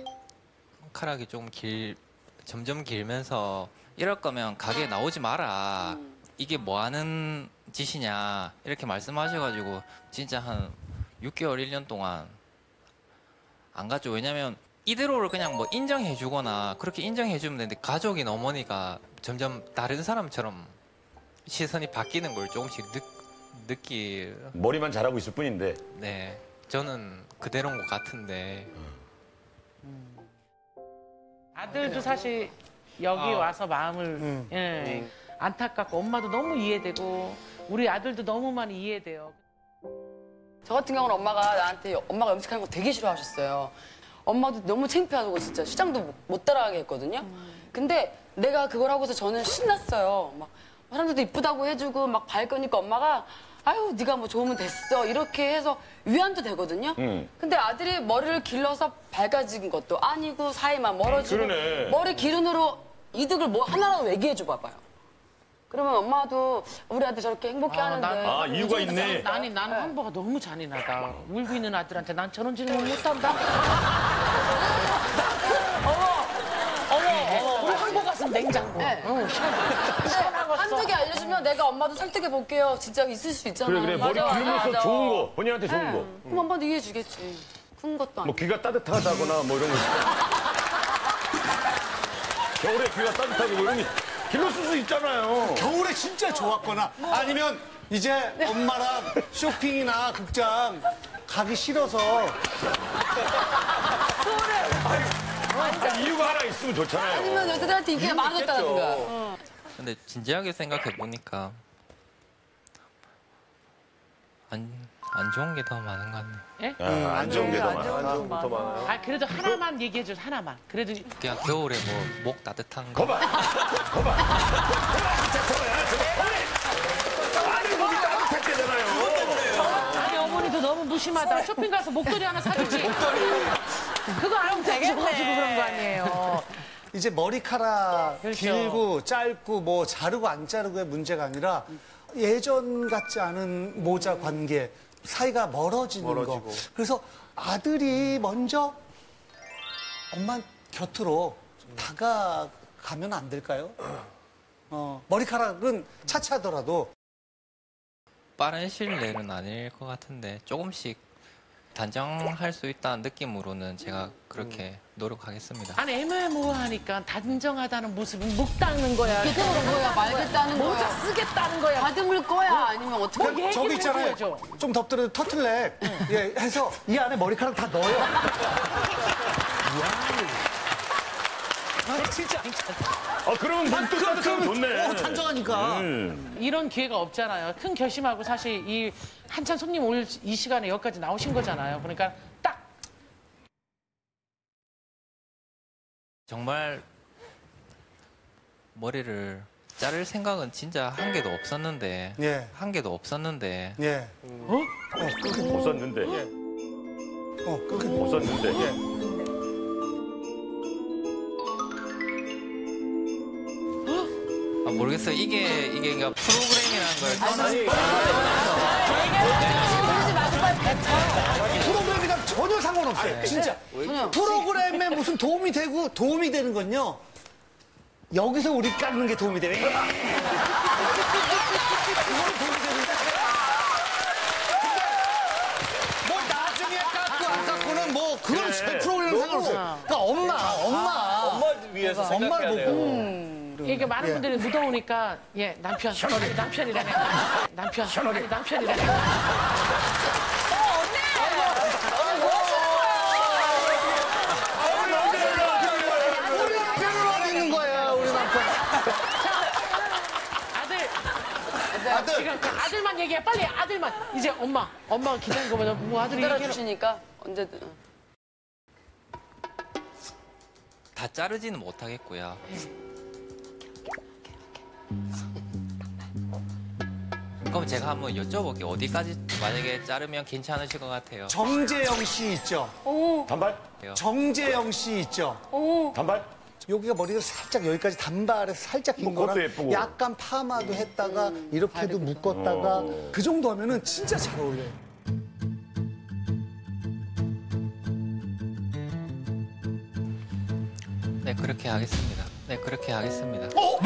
손가락이 조금 길, 점점 길면서 이럴 거면 가게에 나오지 마라. 이게 뭐 하는 짓이냐 이렇게 말씀하셔가지고 진짜 한 육 개월, 일 년 동안 안 갔죠. 왜냐면 이대로를 그냥 뭐 인정해 주거나 그렇게 인정해 주면 되는데 가족인 어머니가 점점 다른 사람처럼 시선이 바뀌는 걸 조금씩 느, 느끼... 머리만 잘하고 있을 뿐인데. 네, 저는 그대로인 것 같은데. 음. 아들도 사실 여기 아. 와서 마음을 음. 예, 음. 안타깝고 엄마도 너무 이해되고 우리 아들도 너무 많이 이해돼요. 저 같은 경우는 엄마가 나한테 엄마가 음식하는 거 되게 싫어하셨어요. 엄마도 너무 창피하고 진짜 시장도 못 따라가게 했거든요. 근데 내가 그걸 하고서 저는 신났어요. 막 사람들도 이쁘다고 해주고 막 밝으니까 엄마가 아유 네가 뭐 좋으면 됐어 이렇게 해서 위안도 되거든요. 음. 근데 아들이 머리를 길러서 밝아진 것도 아니고 사이만 멀어지고 그러네. 머리 기른으로 이득을 뭐 하나라도 얘기해줘 봐봐요. 그러면 엄마도 우리한테 저렇게 행복해하는데 아, 난, 아 이유가 있네. 나는 나는 네. 황보가 너무 잔인하다. 울고 있는 아들한테 난 저런 질문 못한다. 어머, 어머, 어머. 우리 황보 가슴 냉장고. 네. 응. 근데 한두 개 알려주면 내가 엄마도 설득해 볼게요. 진짜 있을 수 있잖아. 그래 그래. 맞아, 머리 길면서 좋은 거, 본인한테 좋은 네. 거. 그럼 엄마도 이해해 주겠지. 큰 것도 아니고. 뭐 귀가 따뜻하다거나 뭐 이런 거. 겨울에 귀가 따뜻하고 뭐 이런 거. 길러 쓸 수 있잖아요. 겨울에 진짜 좋았거나 뭐. 아니면 이제 엄마랑 쇼핑이나 극장 가기 싫어서. 소를. 아니, 이유가 하나 있으면 좋잖아요. 아니면 여자들한테 인기가 많았다든가. 어. 근데 진지하게 생각해보니까 안, 안 좋은 게 더 많은 것 같네요. 예? 음, 안, 안 좋은 게 더 많아요. 안 좋은 게 더 많아요. 아, 그래도 하나만 얘기해줘, 하나만. 그래도. 그냥 겨울에 뭐, 목 따뜻한 거. 거봐! 거봐! 진짜 저거야, 저거. 아니, 목이 따뜻했대잖아요. 아니, 어머니도 너무 무심하다. 쇼핑 가서 목도리 하나 사주지. 목도리. 그거 알면 되겠네. 가지고 그런 거 아니에요. 이제 머리카락 그렇죠. 길고, 짧고, 뭐, 자르고 안 자르고의 문제가 아니라 예전 같지 않은 모자 관계. 사이가 멀어지는 멀어지고. 거. 그래서 아들이 먼저 엄마 곁으로 음. 다가가면 안 될까요? 어, 머리카락은 차치하더라도. 빠른 시일 내는 아닐 것 같은데 조금씩 단정할 수 있다는 느낌으로는 제가 그렇게 음. 노력하겠습니다. 아니 애매모호하니까 단정하다는 모습은 목 닦는 거야. 그대로 거야, 말겠다는 거야. 모자 쓰겠다는 거야. 다듬을 거야, 뭐, 아니면 어떻게. 뭐, 뭐, 저기 있잖아요. 좀 덥더라도 터틀넥 응. 예, 해서 이 안에 머리카락 다 넣어요. 아, 진짜. 아, 그러면 목 닦으면 좋네. 어, 단정하니까. 음. 이런 기회가 없잖아요. 큰 결심하고 사실 이 한참 손님 올 이 시간에 여기까지 나오신 거잖아요. 그러니까 딱. 정말 머리를 자를 생각은 진짜 한 개도 없었는데. 예. 한 개도 없었는데. 예. 음. 어? 어, 없었는데. 예. 어, 어, 없었는데. 예. 아, 모르겠어요. 이게 이게 그러니까 프로그램이라는 걸 떠나서 프로그램이랑 전혀 상관없어요. 진짜 프로그램에 무슨 도움이 되고 도움이 되는 건요. 여기서 우리 깎는 게 도움이 돼. 이건 도움이 되는데. 뭐 나중에 깎고 안 깎고는 뭐 그런 그래. 프로그램 상관없어요. 그러니까 엄마, 엄마, 아, 엄마 위해서 생각해야 돼요. 음. 이게 많은 분들이 예. 무더우니까 예 남편, 현어리. 남편이라네. 남편, 현어리. 남편이라네. 아들. 지금 아들만 얘기해 빨리 아들만 이제 엄마 엄마가 기다리는 거보다 뭐 아들이 따라주시니까 언제든 다 자르지는 못하겠고요. 그럼 제가 한번 여쭤볼게요. 어디까지 만약에 자르면 괜찮으실 것 같아요. 정재영 씨 있죠. 오. 단발. 정재영 씨 있죠. 오. 단발. 여기가 머리가 살짝 여기까지 단발에서 살짝 긴 거랑 예쁘고. 약간 파마도 했다가 음, 이렇게도 묶었다가 어. 그 정도 하면은 진짜 잘 어울려요. 네, 그렇게 하겠습니다. 네, 그렇게 하겠습니다. 어?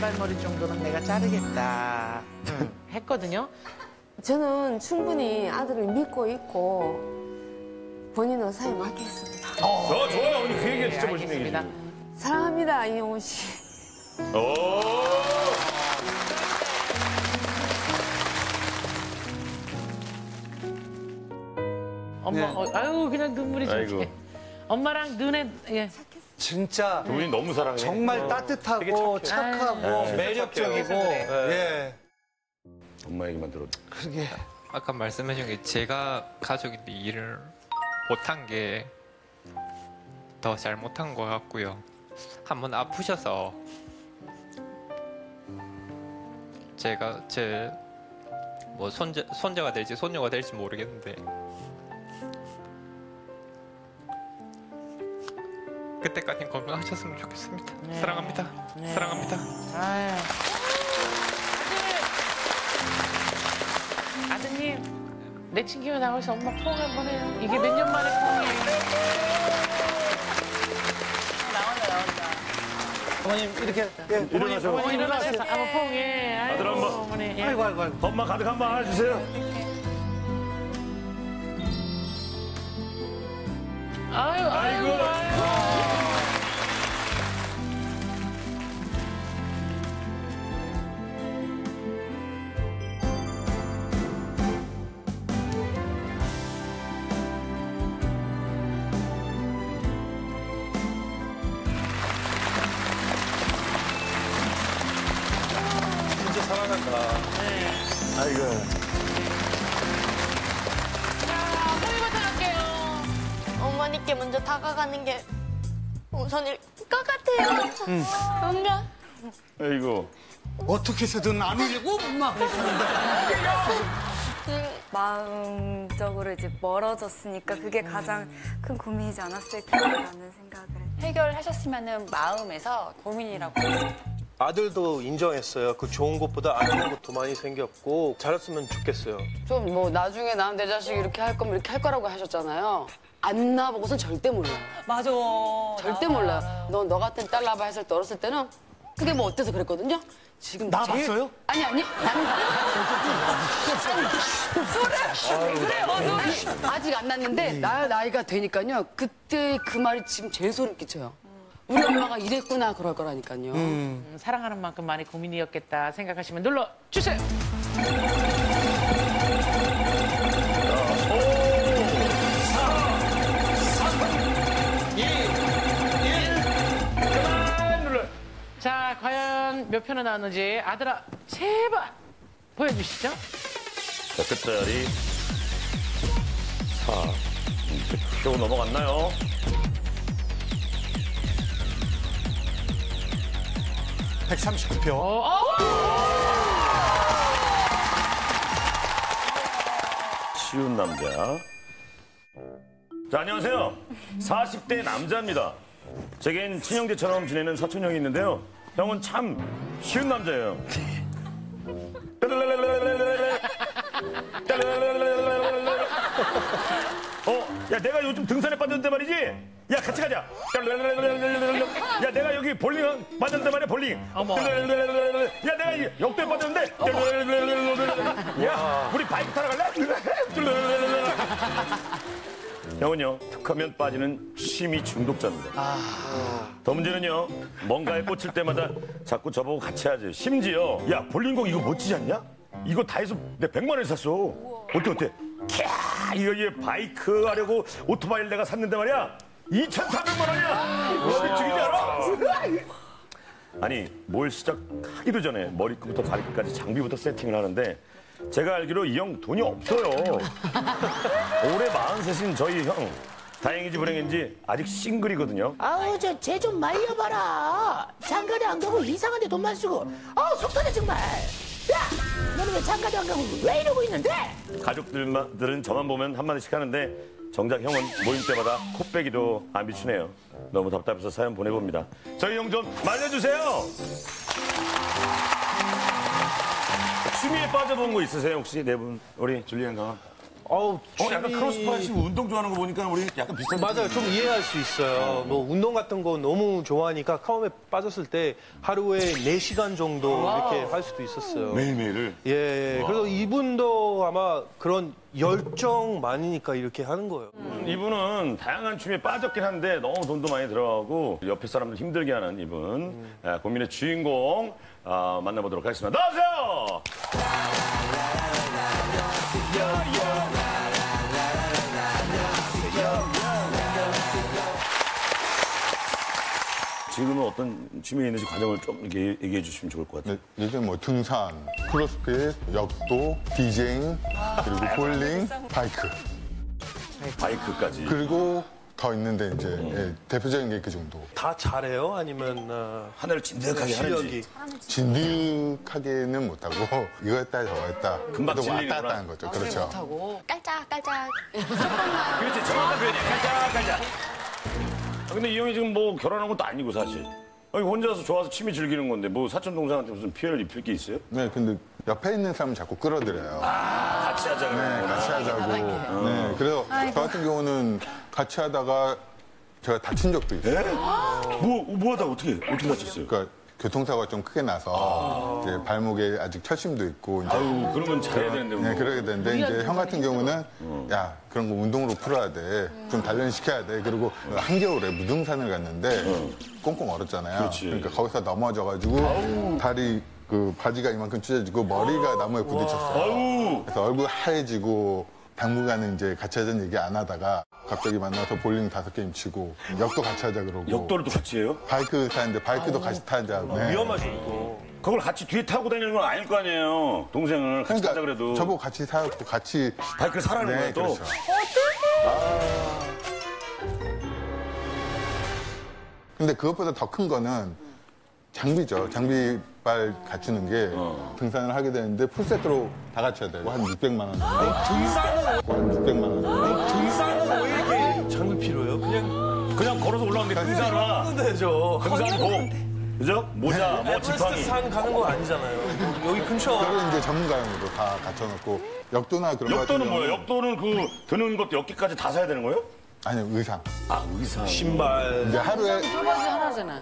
단발머리 정도는 내가 자르겠다 응. 했거든요. 저는 충분히 아들을 믿고 있고 본인 의사에 맡겠습니다. 어, 어 네. 좋아요. 언니 그 얘기가 네, 진짜 멋있는 얘기입니다. 사랑합니다, 이영호 씨. 오. 엄마, 네. 어, 아유 그냥 눈물이 줄게. 엄마랑 눈에 예. 진짜 우리 너무 사랑해. 정말 어. 따뜻하고 착하고 아유. 매력적이고. 네. 예. 엄마 얘기만 들어도. 그게 아까 말씀하신 게 제가 가족인데 일을 못한 게 더 잘 못한 것 같고요. 한번 아프셔서 제가 제 뭐 손자 손자가 될지 손녀가 될지 모르겠는데. 그때까지 건강하셨으면 좋겠습니다. 네. 사랑합니다. 네. 사랑합니다. 아유. 아드님, 내 친구가 나와서 엄마 포옹 한번 해요. 이게 몇 년 만에 포옹이에요. 나온다, 나온다. 어머님, 이렇게. 예, 어머님, 어머님 일어나세요. 한번 포옹해. 아들 한 번. 어머니. 아이고, 아이고, 아이고. 엄마 가득 한번 안아주세요. 아유, 아이고. 아이고. 아이고. 사랑한다. 네. 아이고. 자, 어머니부터 할게요. 어머니께 먼저 다가가는 게 우선일 것 같아요. 응. 뭔가. 아이고. 어떻게 해서든 안 울리고 막 그러는데. 마음적으로 이제 멀어졌으니까 그게 가장 큰 고민이지 않았을까라는 생각을. 해결하셨으면은 마음에서 고민이라고 했습니다. 아들도 인정했어요. 그 좋은 것보다 안 좋은 것도 많이 생겼고 잘했으면 좋겠어요. 좀 뭐 나중에 난 내 자식 이렇게 할 거면 이렇게 할 거라고 하셨잖아요. 안 나보고선 절대 몰라요. 맞아. 절대 몰라요. 너 너 같은 딸 나봐 했을 때 어렸을 때는 그게 뭐 어때서 그랬거든요. 지금 나 제일... 봤어요? 아니 아니. 소리 그래 어 아직 안 났는데 나 나이가 되니까요. 그때 그 말이 지금 제일 소름 끼쳐요. 우리 엄마가 이랬구나 그럴 거라니까요. 음. 사랑하는 만큼 많이 고민이었겠다 생각하시면 눌러주세요. 오, 사, 삼, 이, 일, 그만 눌러. 자, 과연 몇 표나 나왔는지 아들아 제발 보여주시죠. 자, 끝자리 사, 표 넘어갔나요? 백삼십구 표. 어, 어! 쉬운 남자. 자, 안녕하세요. 사십 대 남자입니다. 제겐 친형제처럼 지내는 사촌 형이 있는데요. 형은 참 쉬운 남자예요. 어, 야, 내가 요즘 등산에 빠졌는데 말이지? 야, 같이 가자. 야, 내가 여기 볼링 빠졌는데 말이야, 볼링. 어머. 야, 내가 역도에 빠졌는데. 어머. 야, 우리 바이크 타러 갈래? 형은요, 툭하면 빠지는 취미 중독자입니다. 아... 더 문제는요, 뭔가에 꽂힐 때마다 자꾸 저보고 같이 하지. 심지어, 야, 볼링공 이거 멋지지 않냐? 이거 다 해서 내가 백만 원을 샀어. 우와. 어때, 어때? 캬, 이거 얘 바이크 하려고 오토바이를 내가 샀는데 말이야. 이천사백만 원이야! 너를 죽이지 않아? 아니, 뭘 시작하기도 전에 머리끝부터 발끝까지 장비부터 세팅을 하는데 제가 알기로 이 형 돈이 없어요. 올해 마흔셋인 저희 형. 다행인지 불행인지 아직 싱글이거든요. 아우, 저 쟤 좀 말려봐라. 장가도 안 가고 이상한 데 돈만 쓰고. 아우, 속 터져 정말. 야! 너는 왜 장가도 안 가고 왜 이러고 있는데? 가족들은 저만 보면 한마디씩 하는데 정작 형은 모임 때마다 코빼기도 안 비추네요. 너무 답답해서 사연 보내봅니다. 저희 형 좀 말려주세요. 취미에 빠져본 거 있으세요 혹시 네 분? 우리 줄리엔 가. 어우, 어, 취미... 약간 크로스핏이고 운동 좋아하는 거 보니까 우리 약간 비슷한. 맞아요, 좀 이해할 수 있어요. 뭐 운동 같은 거 너무 좋아하니까 처음에 빠졌을 때 하루에 네 시간 정도 와우. 이렇게 할 수도 있었어요. 매일매일을. 예, 예. 그래서 이분도 아마 그런 열정 많으니까 이렇게 하는 거예요. 음, 이분은 다양한 춤에 빠졌긴 한데 너무 돈도 많이 들어가고 옆에 사람들 힘들게 하는 이분. 음. 예, 고민의 주인공 어, 만나보도록 하겠습니다. 나오세요! 지금은 어떤 취미에 있는지 과정을 좀 얘기해, 얘기해 주시면 좋을 것 같아요. 네, 요즘 뭐 등산, 크로스핏, 역도, 디제잉, 그리고 아, 볼링, 아, 바이크. 바이크까지. 그리고 더 있는데 이제 음. 예, 대표적인 게 그 정도. 다 잘해요? 아니면 어, 하나를 진득하게 하는지? 진득하게는 못하고 이거 했다 저거 했다. 금방 왔다 갔다 하는 거죠. 아, 그렇죠. 못하고. 깔짝깔짝. 그렇지, 정확한 표현이야. 깔짝깔짝. 근데 이 형이 지금 뭐 결혼한 것도 아니고 사실. 아니, 혼자서 좋아서 취미 즐기는 건데 뭐 사촌 동생한테 무슨 피해를 입힐 게 있어요? 네, 근데 옆에 있는 사람 자꾸 끌어들여요. 아, 같이 하자고. 네, 같이 하자고. 아, 네, 그래서 아이고. 저 같은 경우는 같이 하다가 제가 다친 적도 있어요. 네? 뭐, 뭐 하다가 어떻게, 어떻게 다쳤어요? 그러니까 교통사고가 좀 크게 나서 아. 이제 발목에 아직 철심도 있고. 이제 아유, 그러면 잘해야 되는데. 뭐. 네, 그러게 되는데 이제 형 같은 경우는 어. 야, 그런 거 운동으로 풀어야 돼. 음. 좀 단련시켜야 돼. 그리고 어. 한겨울에 무등산을 갔는데 어. 꽁꽁 얼었잖아요. 그렇지. 그러니까 거기서 넘어져가지고 아유. 다리 그 바지가 이만큼 찢어지고 머리가 나무에 부딪혔어요. 그래서 얼굴 하얘지고 당분간은 이제 같이 하자는 얘기 안 하다가 갑자기 만나서 볼링 다섯 게임 치고 역도 같이 하자 그러고. 역도를 또 같이 해요? 바이크 타는데 바이크도 아유, 같이 타자. 네. 위험하죠 또. 그걸 같이 뒤에 타고 다니는 건 아닐 거 아니에요. 동생을 같이 그러니까 타자 그래도. 저보고 같이 타고 같이 바이크를 사라는 네, 거야 또. 그렇죠. 아... 근데 그것보다 더 큰 거는 장비죠. 장비빨 갖추는 게 어. 등산을 하게 되는데 풀세트로 다 갖춰야 돼요. 한 육백만 원. 등산은? 한 육백만 원. 등산은 왜 이렇게 장비 필요해요? 그냥 그냥 걸어서 올라오는데 등산화. 되죠. 등산복. 그죠? 모자, 뭐 지팡이. 에베레스트 산 가는 거 아니잖아요. 여기 근처. 그걸 이제 전문가용으로 다 갖춰놓고 역도나 그런 거. 역도는 뭐예요? 역도는 그 드는 것도 여기까지 다 사야 되는 거예요? 아니요, 의상. 아, 의상. 신발. 이제 하루에. 쫄바지 하나잖아.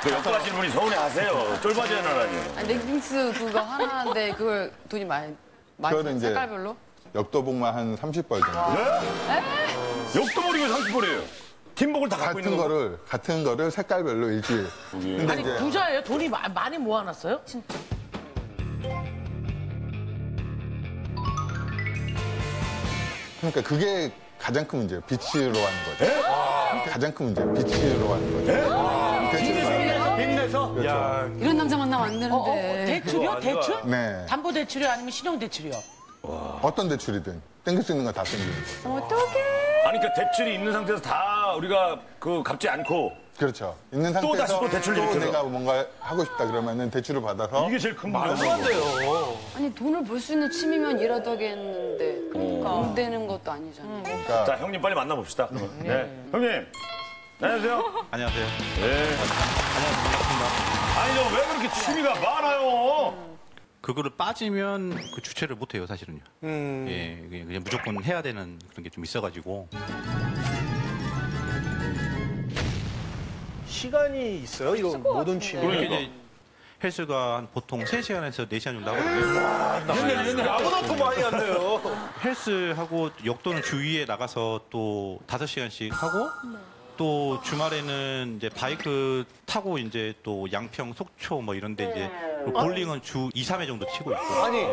그 역도 하시는 분이 서운해하세요. 쫄바지 하나라니요. 아니, 레깅스 그거 하나인데 그걸 돈이 많이 많이 쓰는 색깔별로? 역도복만 한 삼십 벌 정도. 네? 역도복이 왜 삼십 벌이에요? 팀복을 다 갖고 있는 거를 같은 거를 색깔별로 일주일. 근데 아니, 이제... 부자예요? 돈이 마, 많이 모아놨어요? 진짜. 그러니까 그게 가장 큰 문제예요. 빛으로 하는 거죠. 에? 아, 가장 큰 문제예요. 빛으로 하는 거죠. 아, 빛내서? 빛내서? 그렇죠. 야, 이런 남자 만나면 안 되는데. 어, 어, 대출이요? 대출? 네. 담보 대출이요? 아니면 신용 대출이요? 와. 어떤 대출이든 땡길 수 있는 건 다 땡기는 거예요. 어떡해. 아니, 그러니까 대출이 있는 상태에서 다 우리가 그 갚지 않고 그렇죠. 있는 상태에서 또 다시 또 대출을 또 내가 뭔가 하고 싶다 그러면은 대출을 받아서 이게 제일 큰 말도 안 돼요. 아니 돈을 벌 수 있는 취미면 일하다 하겠는데 그러니까 안 되는 것도 아니잖아요. 음. 그러니까. 자 형님 빨리 만나봅시다. 네. 네. 네. 형님 안녕하세요. 안녕하세요. 네. 안녕하세요. 아니요 왜 그렇게 취미가 많아요? 음. 그거를 빠지면 그 주체를 못 해요 사실은요. 음. 예 그냥, 그냥 무조건 해야 되는 그런 게 좀 있어가지고. 시간이 있어요? 이거 모든 취미. 그러니까 이제 헬스가 한 보통 세 시간에서 네 시간 정도 하거든요. 옛날 옛날 아무나 더 많이 한대요. 헬스하고 역도는 주위에 나가서 또 다섯 시간씩 하고 또 주말에는 이제 바이크 타고 이제 또 양평, 속초 뭐 이런 데 이제 볼링은 주 이, 삼 회 정도 치고 있고. 아니,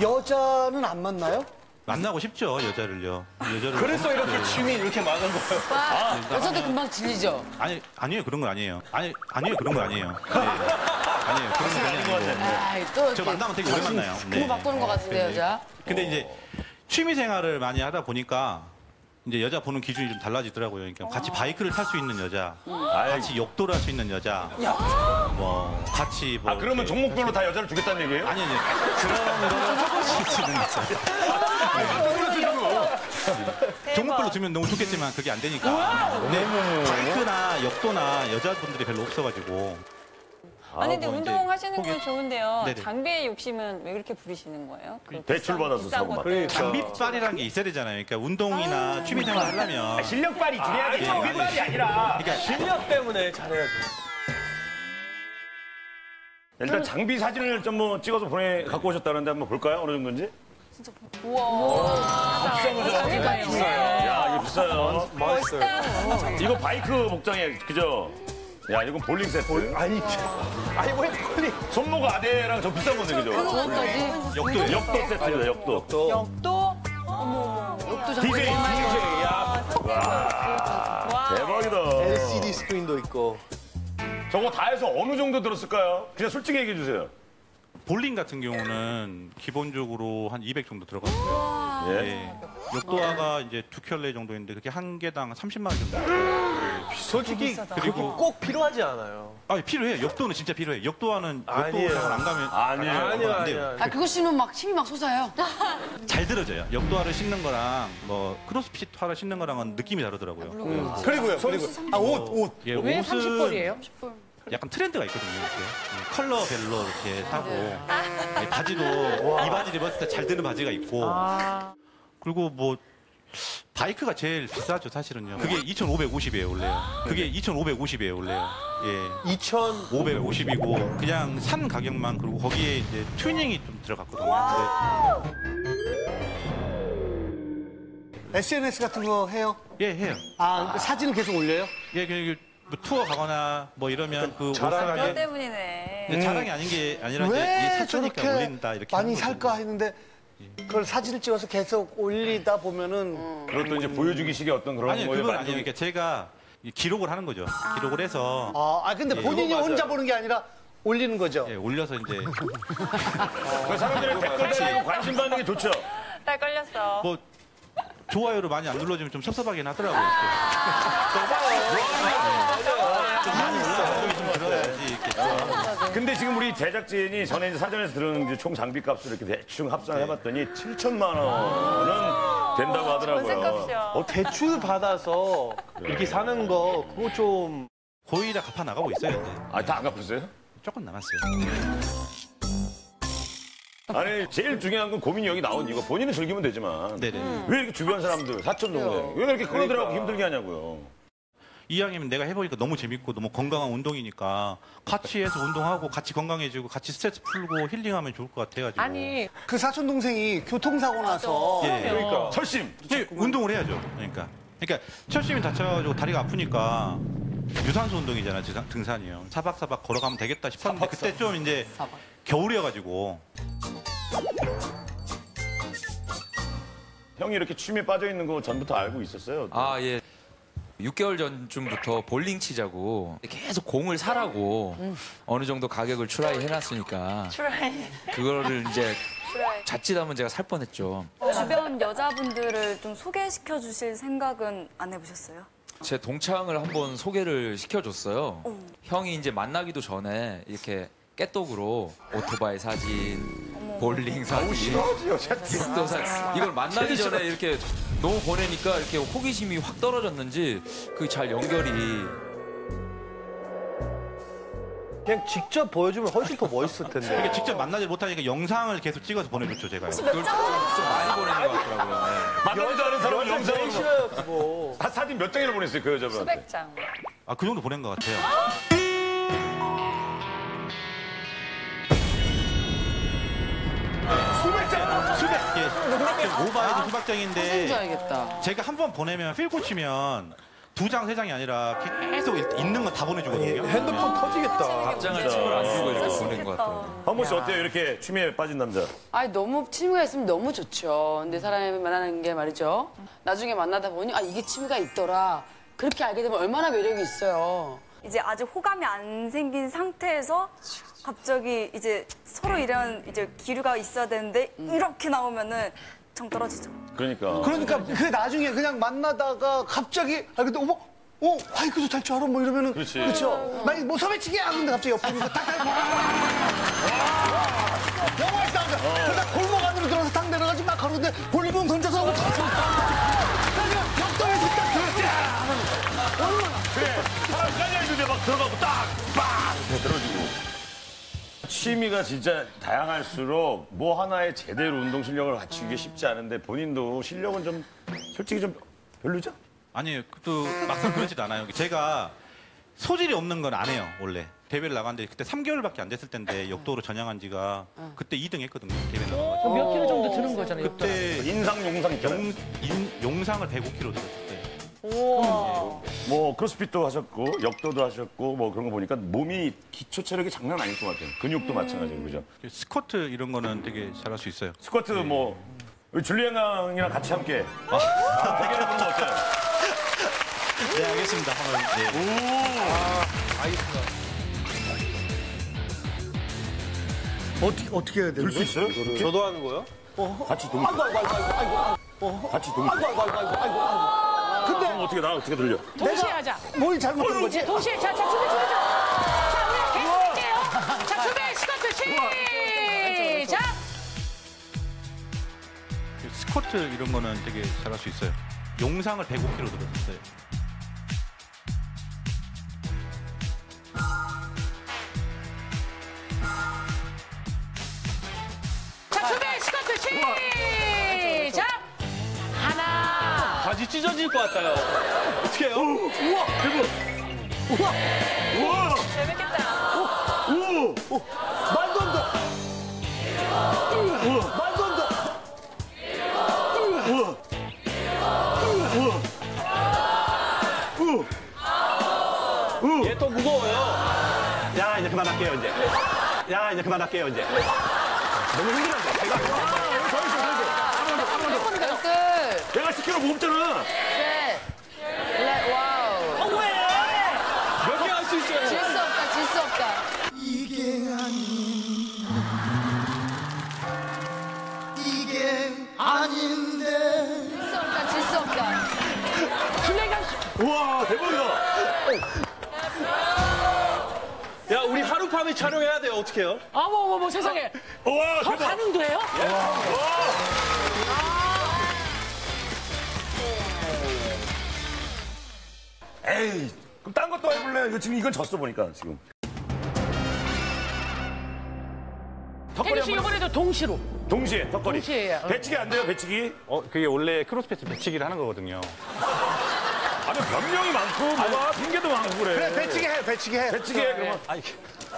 여자는 안 만나요? 만나고 싶죠, 여자를요. 여자를 그래서 이렇게 네. 취미 이렇게 많은 거예요. 아, 아, 여자도 금방 질리죠? 아니, 아니에요. 그런 건 아니에요. 아니, 아니에요. 그런 건 아니에요. 네. 아니에요. 그런 건 아닌 것 같아요. 저 만나면 되게 오래 만나요. 네. 그거 바꾸는 것 같은데, 네. 여자. 근데 오. 이제 취미 생활을 많이 하다 보니까 이제 여자 보는 기준이 좀 달라지더라고요. 그러니까 같이 바이크를 탈 수 있는 여자, 음. 같이 역도를 할 수 있는 여자, 야. 뭐 같이 뭐. 아 그러면 종목별로 다 여자를 주겠다는 얘기예요? 아니, 아니. 그런 거는 조금씩 주는 거죠. 종목별로 주면 너무 좋겠지만 그게 안 되니까. 근데 바이크나 역도나 여자분들이 별로 없어가지고. 아, 아니 근데 뭐 운동 하시는 건 좋은데요. 네네. 장비의 욕심은 왜 그렇게 부리시는 거예요? 그 대출 받아서 사고 그러니까. 장비빨이라는 게 있어야 되잖아요. 그러니까 운동이나 아, 취미생활 하려면 아, 실력빨이 줄여야 돼. 아, 장비빨이 아니라 그러니까 실력 때문에 잘해야죠. 일단 장비 사진을 좀 뭐 찍어서 보내 갖고 오셨다는데 한번 볼까요? 어느 정도인지? 진짜 우와. 비싼 거죠. 장비빨이 비싸요. 야, 이거 비싸요. 멋있어요. 이거 바이크 복장이에요, 그죠? 야, 이건 볼링 세트. 볼... 아니, 아니, 왜 볼링? 손목 아대랑 저 비싼 건데, 그죠? 역도, 역도 세트입니다, 역도. 역도? 역도? 어머, 역도 디제이, 디제이, 야. 와, 대박이다. 엘시디 스크린도 있고. 저거 다 해서 어느 정도 들었을까요? 그냥 솔직히 얘기해 주세요. 볼링 같은 경우는 기본적으로 한 이백 정도 들어갔고요. 예. 역도화가 이제 두 켤레 정도인데 그게 한 개당 삼십만 원 정도. 솔직히 그리고 꼭 필요하지 않아요. 아 필요해요. 역도는 진짜 필요해요. 역도화는 역도화를 안 가면 아니에요. 아니에요. 아니에요. 아 그거 신으면 막 힘이 막 솟아요. 잘 들어져요. 역도화를 신는 거랑 뭐 크로스핏화를 신는 거랑은 느낌이 다르더라고요. 아, 그리고요. 그리고 아 옷 옷. 예, 왜 삼십 벌이에요? 삼십 벌. 약간 트렌드가 있거든요. 이렇게. 컬러별로 이렇게 사고 아, 네. 바지도 와. 이 바지를 입었을 때 잘 드는 바지가 있고 아. 그리고 뭐 바이크가 제일 비싸죠 사실은요. 그게 이천오백오십이에요 원래요. 그게 이천오백오십이에요 원래요. 예. 이천오백오십이고 그냥 산 가격만 그리고 거기에 이제 튜닝이 좀 들어갔거든요. 근데... 에스엔에스 같은 거 해요? 예 해요. 아, 아. 사진은 계속 올려요? 예 그냥. 뭐 투어 가거나 뭐 이러면 그 자랑이 그것 때문이네. 음. 자랑이 아닌 게 아니라 이제 사주니까 올린다 이렇게 많이 살까 했는데 그걸 사진을 찍어서 계속 올리다 보면은 음. 그것도 이제 보여주기식의 어떤 그런 거예요. 아니 그건 아니에요. 그러니까 제가 기록을 하는 거죠. 기록을 해서 아, 아 근데 예, 본인이 혼자 보는 게 아니라 올리는 거죠. 예, 올려서 이제 어. 사람들이 댓글 달고 관심 받는 게 좋죠. 딸 걸렸어. 뭐 좋아요를 많이 안 눌러주면 좀 섭섭하긴 하더라고요. 근데 지금 우리 제작진이 전에 이제 사전에서 들은 총 장비 값을 이렇게 대충 합산을 해봤더니 칠천만 원은 된다고 하더라고요. 어, 대출 받아서 그래. 이렇게 사는 거 그거 좀 거의 다 갚아 나가고 있어요. 이제. 아, 다 안 갚으세요? 조금 남았어요. 아니 제일 중요한 건 고민이 여기 나온 이거 본인은 즐기면 되지만 네네. 왜 이렇게 주변 사람들 사촌 동생 왜 이렇게 끌어들여가고 그러니까. 힘들게 하냐고요. 이왕이면 내가 해보니까 너무 재밌고 너무 건강한 운동이니까 같이 해서 운동하고 같이 건강해지고 같이 스트레스 풀고 힐링하면 좋을 것 같아가지고. 아니 그 사촌 동생이 교통사고 나서 예. 그러니까 철심 네, 운동을 해야죠. 그러니까 그러니까 철심이 다쳐가지고 다리가 아프니까 유산소 운동이잖아 등산이요. 사박사박 걸어가면 되겠다 싶었는데 사박사. 그때 좀 이제 사박. 겨울이어가지고. 형이 이렇게 취미에 빠져있는 거 전부터 알고 있었어요? 아, 예. 육 개월 전쯤부터 볼링 치자고 계속 공을 사라고 음. 어느 정도 가격을 추라이 해놨으니까 추라이 그거를 이제 추라이. 자칫하면 제가 살 뻔했죠. 주변 여자분들을 좀 소개시켜 주실 생각은 안 해보셨어요? 제 동창을 한번 소개를 시켜줬어요. 어. 형이 이제 만나기도 전에 이렇게 깨똑으로 오토바이 사진, 어머. 볼링 사진, 틱도 사진 이걸 만나기 전에 이렇게 너무 보내니까 이렇게 호기심이 확 떨어졌는지 그게 잘 연결이. 그냥 직접 보여주면 훨씬 더 멋있을 텐데. 그러니까 직접 만나지 못하니까 영상을 계속 찍어서 보내줬죠, 제가. 그걸 좀, 좀 많이 보내는 것 같더라고요. 네. 만나지 않은 사람은 영상을 보내줘요. 한 사진 몇 장이나 보냈어요, 그 여자분한테? 수백 장. 아, 그 정도 보낸 것 같아요. 수백 장! 수백! 예. 모바일도 아, 수백 장인데. 제가 한 번 보내면, 필 꽂히면 두 장, 세 장이 아니라 계속 있는 거 다 보내주거든요. 예, 핸드폰 아, 터지겠다. 답장을 잘 안 쓰고 이렇게 보낸 것 같아요. 황보 씨 어때요? 이렇게 취미에 빠진 남자. 아니 너무 취미가 있으면 너무 좋죠. 근데 사람을 만나는 게 말이죠. 나중에 만나다 보니 아 이게 취미가 있더라. 그렇게 알게 되면 얼마나 매력이 있어요. 이제 아직 호감이 안 생긴 상태에서 갑자기 이제 서로 이런 이제 기류가 있어야 되는데 음. 이렇게 나오면은 정 떨어지죠. 그러니까. 그러니까 그 나중에 그냥 만나다가 갑자기 아 근데 어머 어 아이 그 좋다 할 줄 알아 뭐 이러면은 그렇지. 그렇죠. 만약 뭐 소매치기야 근데 갑자기 옆에 있는 거 딱 딱. 영화에 나오자. 그러다 골목 안으로 들어서 탁 내려가지고 막 가는데 볼륨 던져서 하고 탁. 그래서 벽돌에서 딱 들었지. 그래. 사람까지 해주는데 막 들어가고 딱 빡 들어지고. 취미가 진짜 다양할수록 뭐 하나의 제대로 운동 실력을 갖추기 쉽지 않은데 본인도 실력은 좀 솔직히 좀 별로죠? 아니에요. 또 막상 그렇지도 않아요. 제가 소질이 없는 건 안 해요, 원래. 대회를 나갔는데 그때 삼 개월밖에 안 됐을 텐데 역도로 전향한 지가 그때 이 등 했거든요, 대회 나가가지고. 몇 킬로 정도 드는 거잖아요, 그때. 인상, 용상 있잖아요. 용, 인, 용상을 백오 킬로 들었을 때. 우와. 뭐 크로스핏도 하셨고 역도도 하셨고 뭐 그런 거 보니까 몸이 기초 체력이 장난 아닐 것 같아요. 근육도 음. 마찬가지고 그죠? 스쿼트 이런 거는 되게 잘할 수 있어요. 스쿼트 네. 뭐 줄리엔 가이랑 같이 함께 대결해 보는 거 어때요? 네 알겠습니다. 한번. 네. 오. 알겠습니다. 어떻게 어떻게 해야 돼요? 들 수 있어요? 이거를. 저도 하는 거요? 어. 같이 동작. 아이고 아이고 아이고 아이고. 어. 같이 동작. 아이고 아이고 아이고 아이고. 아이고. 근데 어떻게 나 어떻게 들려? 동시에 하자. 뭘 잘못한 거지? 동시에 자, 자 준비 준비 자. 자 우리 계속할게요. 자 준비 스쿼트 시작. 스쿼트 이런 거는 되게 잘할 수 있어요. 용상을 백오 킬로 들었어요. 자 준비 스쿼트 시작. 바지 찢어질 것 같아요. 어떻게 해요? 오, 우와! 대박! 우와! 우와! 재밌겠다. 오! 오! 오! 말도 안 돼! 우와! 말도 안 돼! 우와! 우와! 우와! 우와! 얘 또 무거워요. 야, 이제 그만할게요, 이제. 야, 이제 그만할게요, 이제. 너무 힘들었어. 내가. 와! 더 있어, 더 있어. 내가 십 킬로 무겁잖아. 네. 네. 와우. 어, 왜? 몇 개 할 수 있어요? 질 수 없다, 질 수 없다. 이게 아닌. 이게 아닌데. 질 수 없다, 질 수 없다. 줄리엔 가. 우와, 대박이다. 야, 우리 하룻밤에 촬영해야 돼요, 어떡해요? 아, 뭐, 뭐, 뭐, 세상에. 우와, 더 가능돼요? 에이, 그럼 딴 것도 해볼래요? 이거 지금 이건 졌어 보니까 지금. 턱걸이 한 번. 이번에도 동시로. 동시에 턱걸이. 동시에. 배치기 안 돼요, 배치기? 어, 그게 원래 크로스핏 배치기를 하는 거거든요. 아니 변명이 많고 뭐가 핑계도 많고 그래. 그래 배치기 해, 배치기 해. 배치기 해. 그러면 아니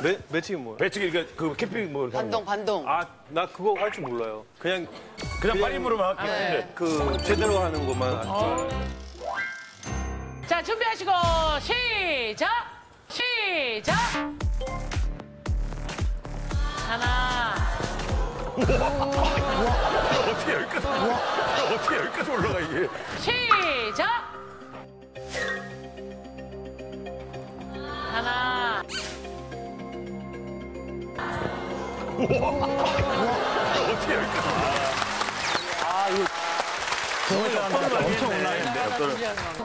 배 배치기 뭐야? 배치기 그러니까 그 캠핑 뭐 반동 반동. 아, 나 그거 할 줄 몰라요. 그냥 그냥 빠림으로만 할게요. 네. 그 제대로 하는 것만 알죠. 자, 준비하시고, 시작! 시작! 하나. 어떻게 여기까지 올라가? 어떻게 여기까지 올라가, 이게? 시작! 하나. 어떻게 여기까지 올라가? 아, 이거. 정말 잘한다. 엄청 올라가는데.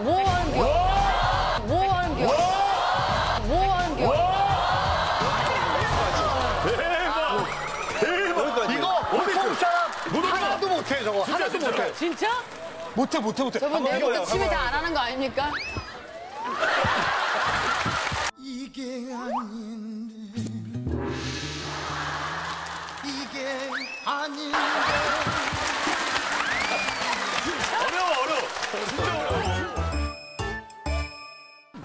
뭐 하는 거야? 하는겨? 뭐 하는겨? 대박! 대박! 이거 보통 사람 하나도 못해 저거. 하나도 못해. 진짜? 못해 못해 못해. 저분 내일부터 취미 다 안 하는 거 아닙니까? 이게 아닌데 이게 아닌데 어려워 어려워 진짜 어려워.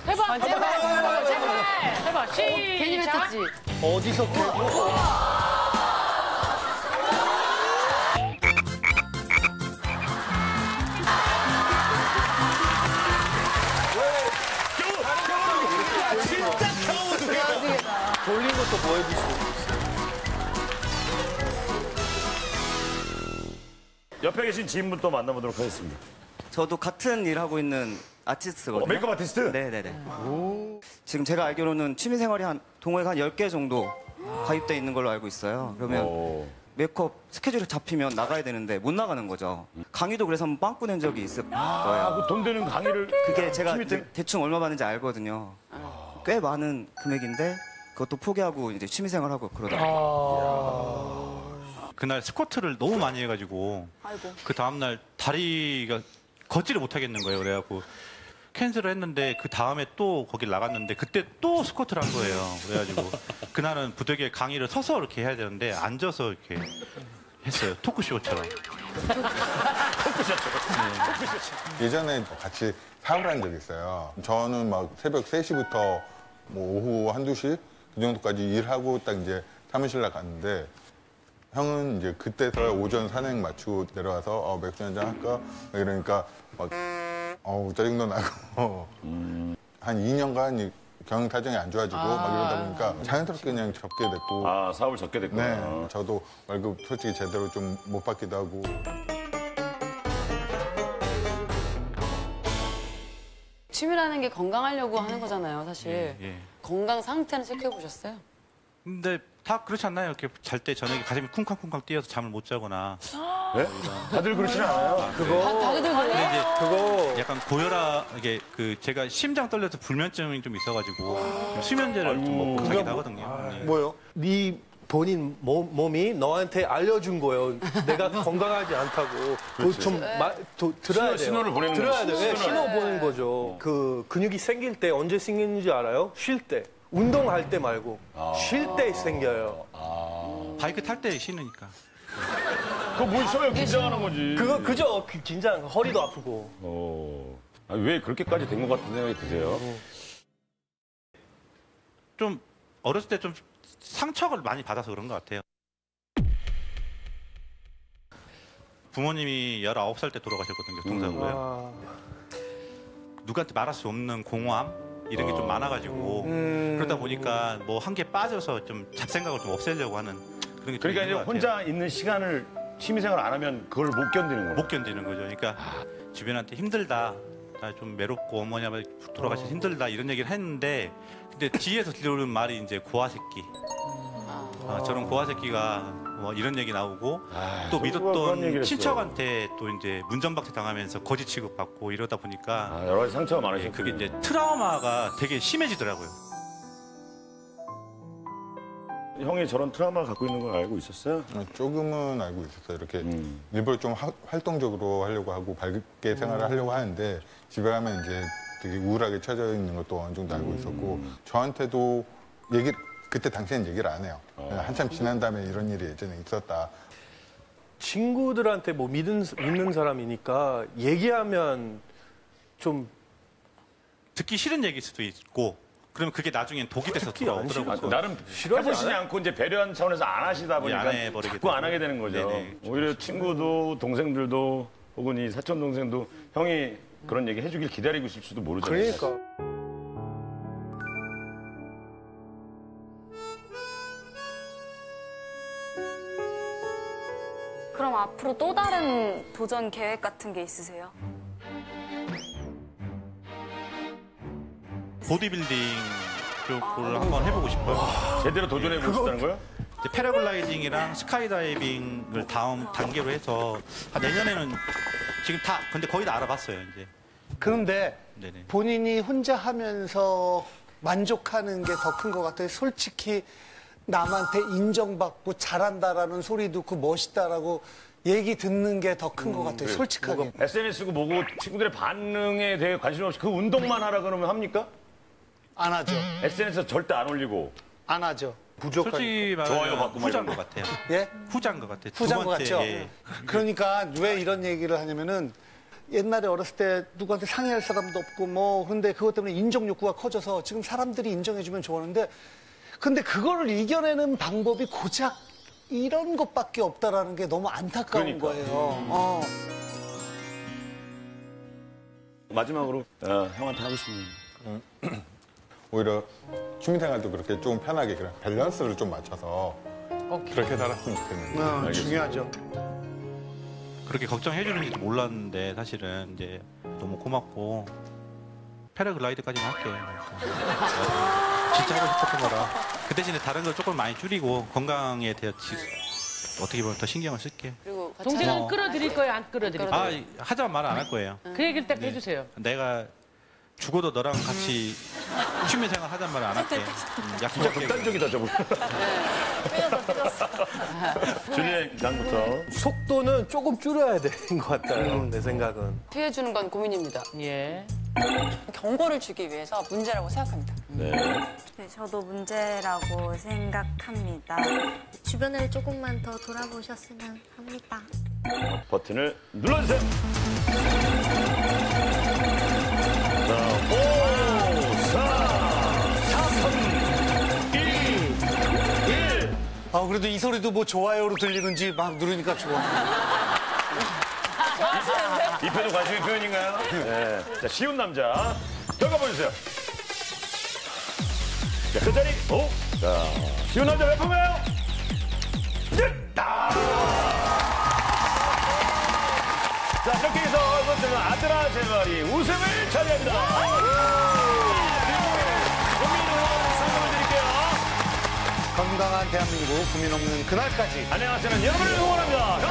해봐 제발 해봐 제발 해봐 시작. 괜히 뱉었지. 어디서 깨고 돌린 것도 보여줄 수 있어요. 옆에 계신 지인분 또 만나보도록 하겠습니다. 저도 같은 일 하고 있는 아티스트거든요. 어, 메이크업 아티스트? 네네네. 오. 지금 제가 알기로는 취미생활이 한 동호회가 한 열 개 정도 가입돼 있는 걸로 알고 있어요. 그러면 오. 메이크업 스케줄이 잡히면 나가야 되는데 못 나가는 거죠. 강의도 그래서 한번 빵꾸 낸 적이 있을 아, 거예요. 그 돈 되는 강의를. 그게 제가 대, 대충 얼마 받는지 알거든요. 아. 꽤 많은 금액인데 그것도 포기하고 이제 취미생활하고 그러다가 아 그날 스쿼트를 너무 많이 해가지고 아이고. 그 다음날 다리가 걷지를 못하겠는 거예요. 그래갖고 캔슬을 했는데 그 다음에 또 거길 나갔는데 그때 또 스쿼트를 한 거예요. 그래가지고 그날은 부득이 강의를 서서 이렇게 해야 되는데 앉아서 이렇게 했어요. 토크쇼처럼. 토크쇼처럼. 예전에 같이 사업을 한 적이 있어요. 저는 막 새벽 세 시부터 뭐 오후 한두 시 그 정도까지 일하고 딱 이제 사무실 나갔는데 형은 이제 그때서야 오전 산행 마치고 내려와서 어, 맥주 한잔 할까? 막 이러니까 막 어우 짜증도 나고 음. 한 이 년간 경영 사정이 안 좋아지고 아. 막 이러다 보니까 자연스럽게 그냥 접게 됐고 아 사업을 접게 됐구나. 네, 저도 월급 솔직히 제대로 좀 못 받기도 하고 취미라는 게 건강하려고 하는 거잖아요, 사실. 예, 예. 건강 상태는 체크해보셨어요? 근데 다 그렇지 않나요? 이렇게 잘 때 저녁에 가슴이 쿵쾅쿵쾅 뛰어서 잠을 못 자거나. 네? 다들 그렇진 않아요. 아, 그거. 다, 다들 그래요? 이제 그거. 약간 고혈압, 이게 그 제가 심장 떨려서 불면증이 좀 있어가지고 수면제를 좀 먹고 자기도 하거든요. 아, 네. 뭐요? 네 본인 몸, 몸이 너한테 알려준 거예요. 내가 건강하지 않다고. 그거 좀 마, 도, 들어야 신호, 돼요. 신호를 보내는 거죠. 들어야 돼요. 신호, 신호 보는 거죠. 네. 그 근육이 생길 때 언제 생기는지 알아요? 쉴 때. 운동할 때 말고 아. 쉴 때 생겨요. 아. 바이크 탈 때 쉬니까. 그거 뭐 있어요? 긴장하는 거지. 그거 그죠? 긴장. 허리도 아프고. 어. 아니, 왜 그렇게까지 된 것 같은 생각이 드세요? 좀 어렸을 때 좀 상처를 많이 받아서 그런 것 같아요. 부모님이 열아홉 살 때 돌아가셨거든요, 교통사고로요. 음. 누구한테 말할 수 없는 공허함? 이런 게 좀 어. 많아가지고. 음. 그러다 보니까 뭐 한 개 빠져서 좀 잡생각을 좀 없애려고 하는 그런 게 좀 그러니까 이제 혼자 있는 시간을 취미생활 안 하면 그걸 못 견디는 거예요. 못 견디는 거죠. 그러니까 아. 주변한테 힘들다. 나 좀 외롭고 어머니 아버지 돌아가셔서 힘들다 이런 얘기를 했는데 근데 뒤에서 들려오는 말이 이제 고아새끼. 아, 아, 저런 고아새끼가 뭐 이런 얘기 나오고 아, 또 믿었던 친척한테 또 이제 문전박대 당하면서 거지 취급받고 이러다 보니까 아, 여러 가지 상처가 많으셨군요. 예, 그게 이제 트라우마가 되게 심해지더라고요. 형이 저런 트라우마를 갖고 있는 걸 알고 있었어요? 조금은 알고 있었어요. 이렇게 음. 일부러 좀 하, 활동적으로 하려고 하고 밝게 생활을 음. 하려고 하는데 집에 가면 이제 되게 우울하게 처져 있는 것도 어느 정도 알고 있었고 음. 저한테도 얘기 그때 당시엔 얘기를 안 해요. 어. 한참 지난 다음에 이런 일이 예전에 있었다. 친구들한테 뭐 믿은, 믿는 사람이니까 얘기하면 좀 듣기 싫은 얘기일 수도 있고 그러면 그게 나중엔 독이 돼서 돌아오더라고요. 나름 해보시지 않고 이제 배려한 차원에서 안 하시다 보니까 안 자꾸 안 하게 되는 거죠. 네네. 오히려 친구도 동생들도 혹은 이 사촌 동생도 형이 그런 얘기 해주길 기다리고 있을 수도 모르잖아요. 그러니까. 그럼 앞으로 또 다른 도전 계획 같은 게 있으세요? 보디빌딩 쪽을 한번 해보고 싶어요. 제대로 도전해보고 싶다는 거예요? 이제 패러글라이딩이랑 스카이다이빙을 다음 단계로 해서 아, 내년에는 지금 다 근데 거의 다 알아봤어요 이제. 그런데 네네. 본인이 혼자 하면서 만족하는 게 더 큰 것 같아요. 솔직히 남한테 인정받고 잘한다라는 소리도 그 멋있다라고 얘기 듣는 게 더 큰 것 음, 같아요. 그래. 솔직하게. 뭐가, 에스엔에스고 뭐고 친구들의 반응에 대해 관심 없이 그 운동만 하라 그러면 합니까? 안 하죠. 에스엔에스에서 절대 안 올리고. 안 하죠. 부족하니까. 솔직히 말하면 후자인 것 같아요. 예? 후자인 것 같아요. 후자인 것 같죠? 예. 그러니까 왜 이런 얘기를 하냐면은 옛날에 어렸을 때 누구한테 상의할 사람도 없고 뭐 근데 그것 때문에 인정 욕구가 커져서 지금 사람들이 인정해주면 좋아하는데 근데 그거를 이겨내는 방법이 고작 이런 것밖에 없다라는 게 너무 안타까운 그러니까. 거예요. 음. 어. 마지막으로 어, 형한테 하고 싶은 음. 오히려 주민생활도 그렇게 좀 편하게 그런 밸런스를 좀 맞춰서 오케이. 그렇게 살았으면 좋겠는데. 아, 중요하죠. 그렇게 걱정해주는지도 몰랐는데 사실은 이제 너무 고맙고 패러글라이드까지는 할게. 진짜 하고 싶었던 거라. 그 대신에 다른 걸 조금 많이 줄이고 건강에 대해서 어떻게 보면 더 신경을 쓸게. 그리고 동생은 어. 끌어들일 거예요, 안 끌어들일 거예요? 아, 하자 말 안 할 거예요. 응. 그 얘기를 딱 해주세요. 내가 죽어도 너랑 같이 취미 생활 하단 말을 안 할게. 진짜 극단적이다, 저분. 빼졌어, 빼졌어. 줄리엔 양부터. 속도는 조금 줄여야 되는 것 같아요, 음. 내 생각은. 피해주는 건 고민입니다. 예. 경고를 주기 위해서 문제라고 생각합니다. 네. 네, 저도 문제라고 생각합니다. 주변을 조금만 더 돌아보셨으면 합니다. 버튼을 눌러주세요. 자, 오, 사, 사, 삼, 이, 일. 아, 그래도 이 소리도 뭐 좋아요로 들리는지 막 누르니까 좋아. 이 표도 관심의 표현인가요? 네. 자, 쉬운 남자. 결과 보여주세요. 자, 그 자리. 오. 자, 쉬운 남자 몇 분가요? 됐다! 자, 이렇게 해서 이번에는 아들아 제발이 우승을 차지합니다. 고민 응원 상금을 드릴게요. 건강한 대한민국 고민 없는 그날까지. 안녕하세요. 여러분을 응원합니다.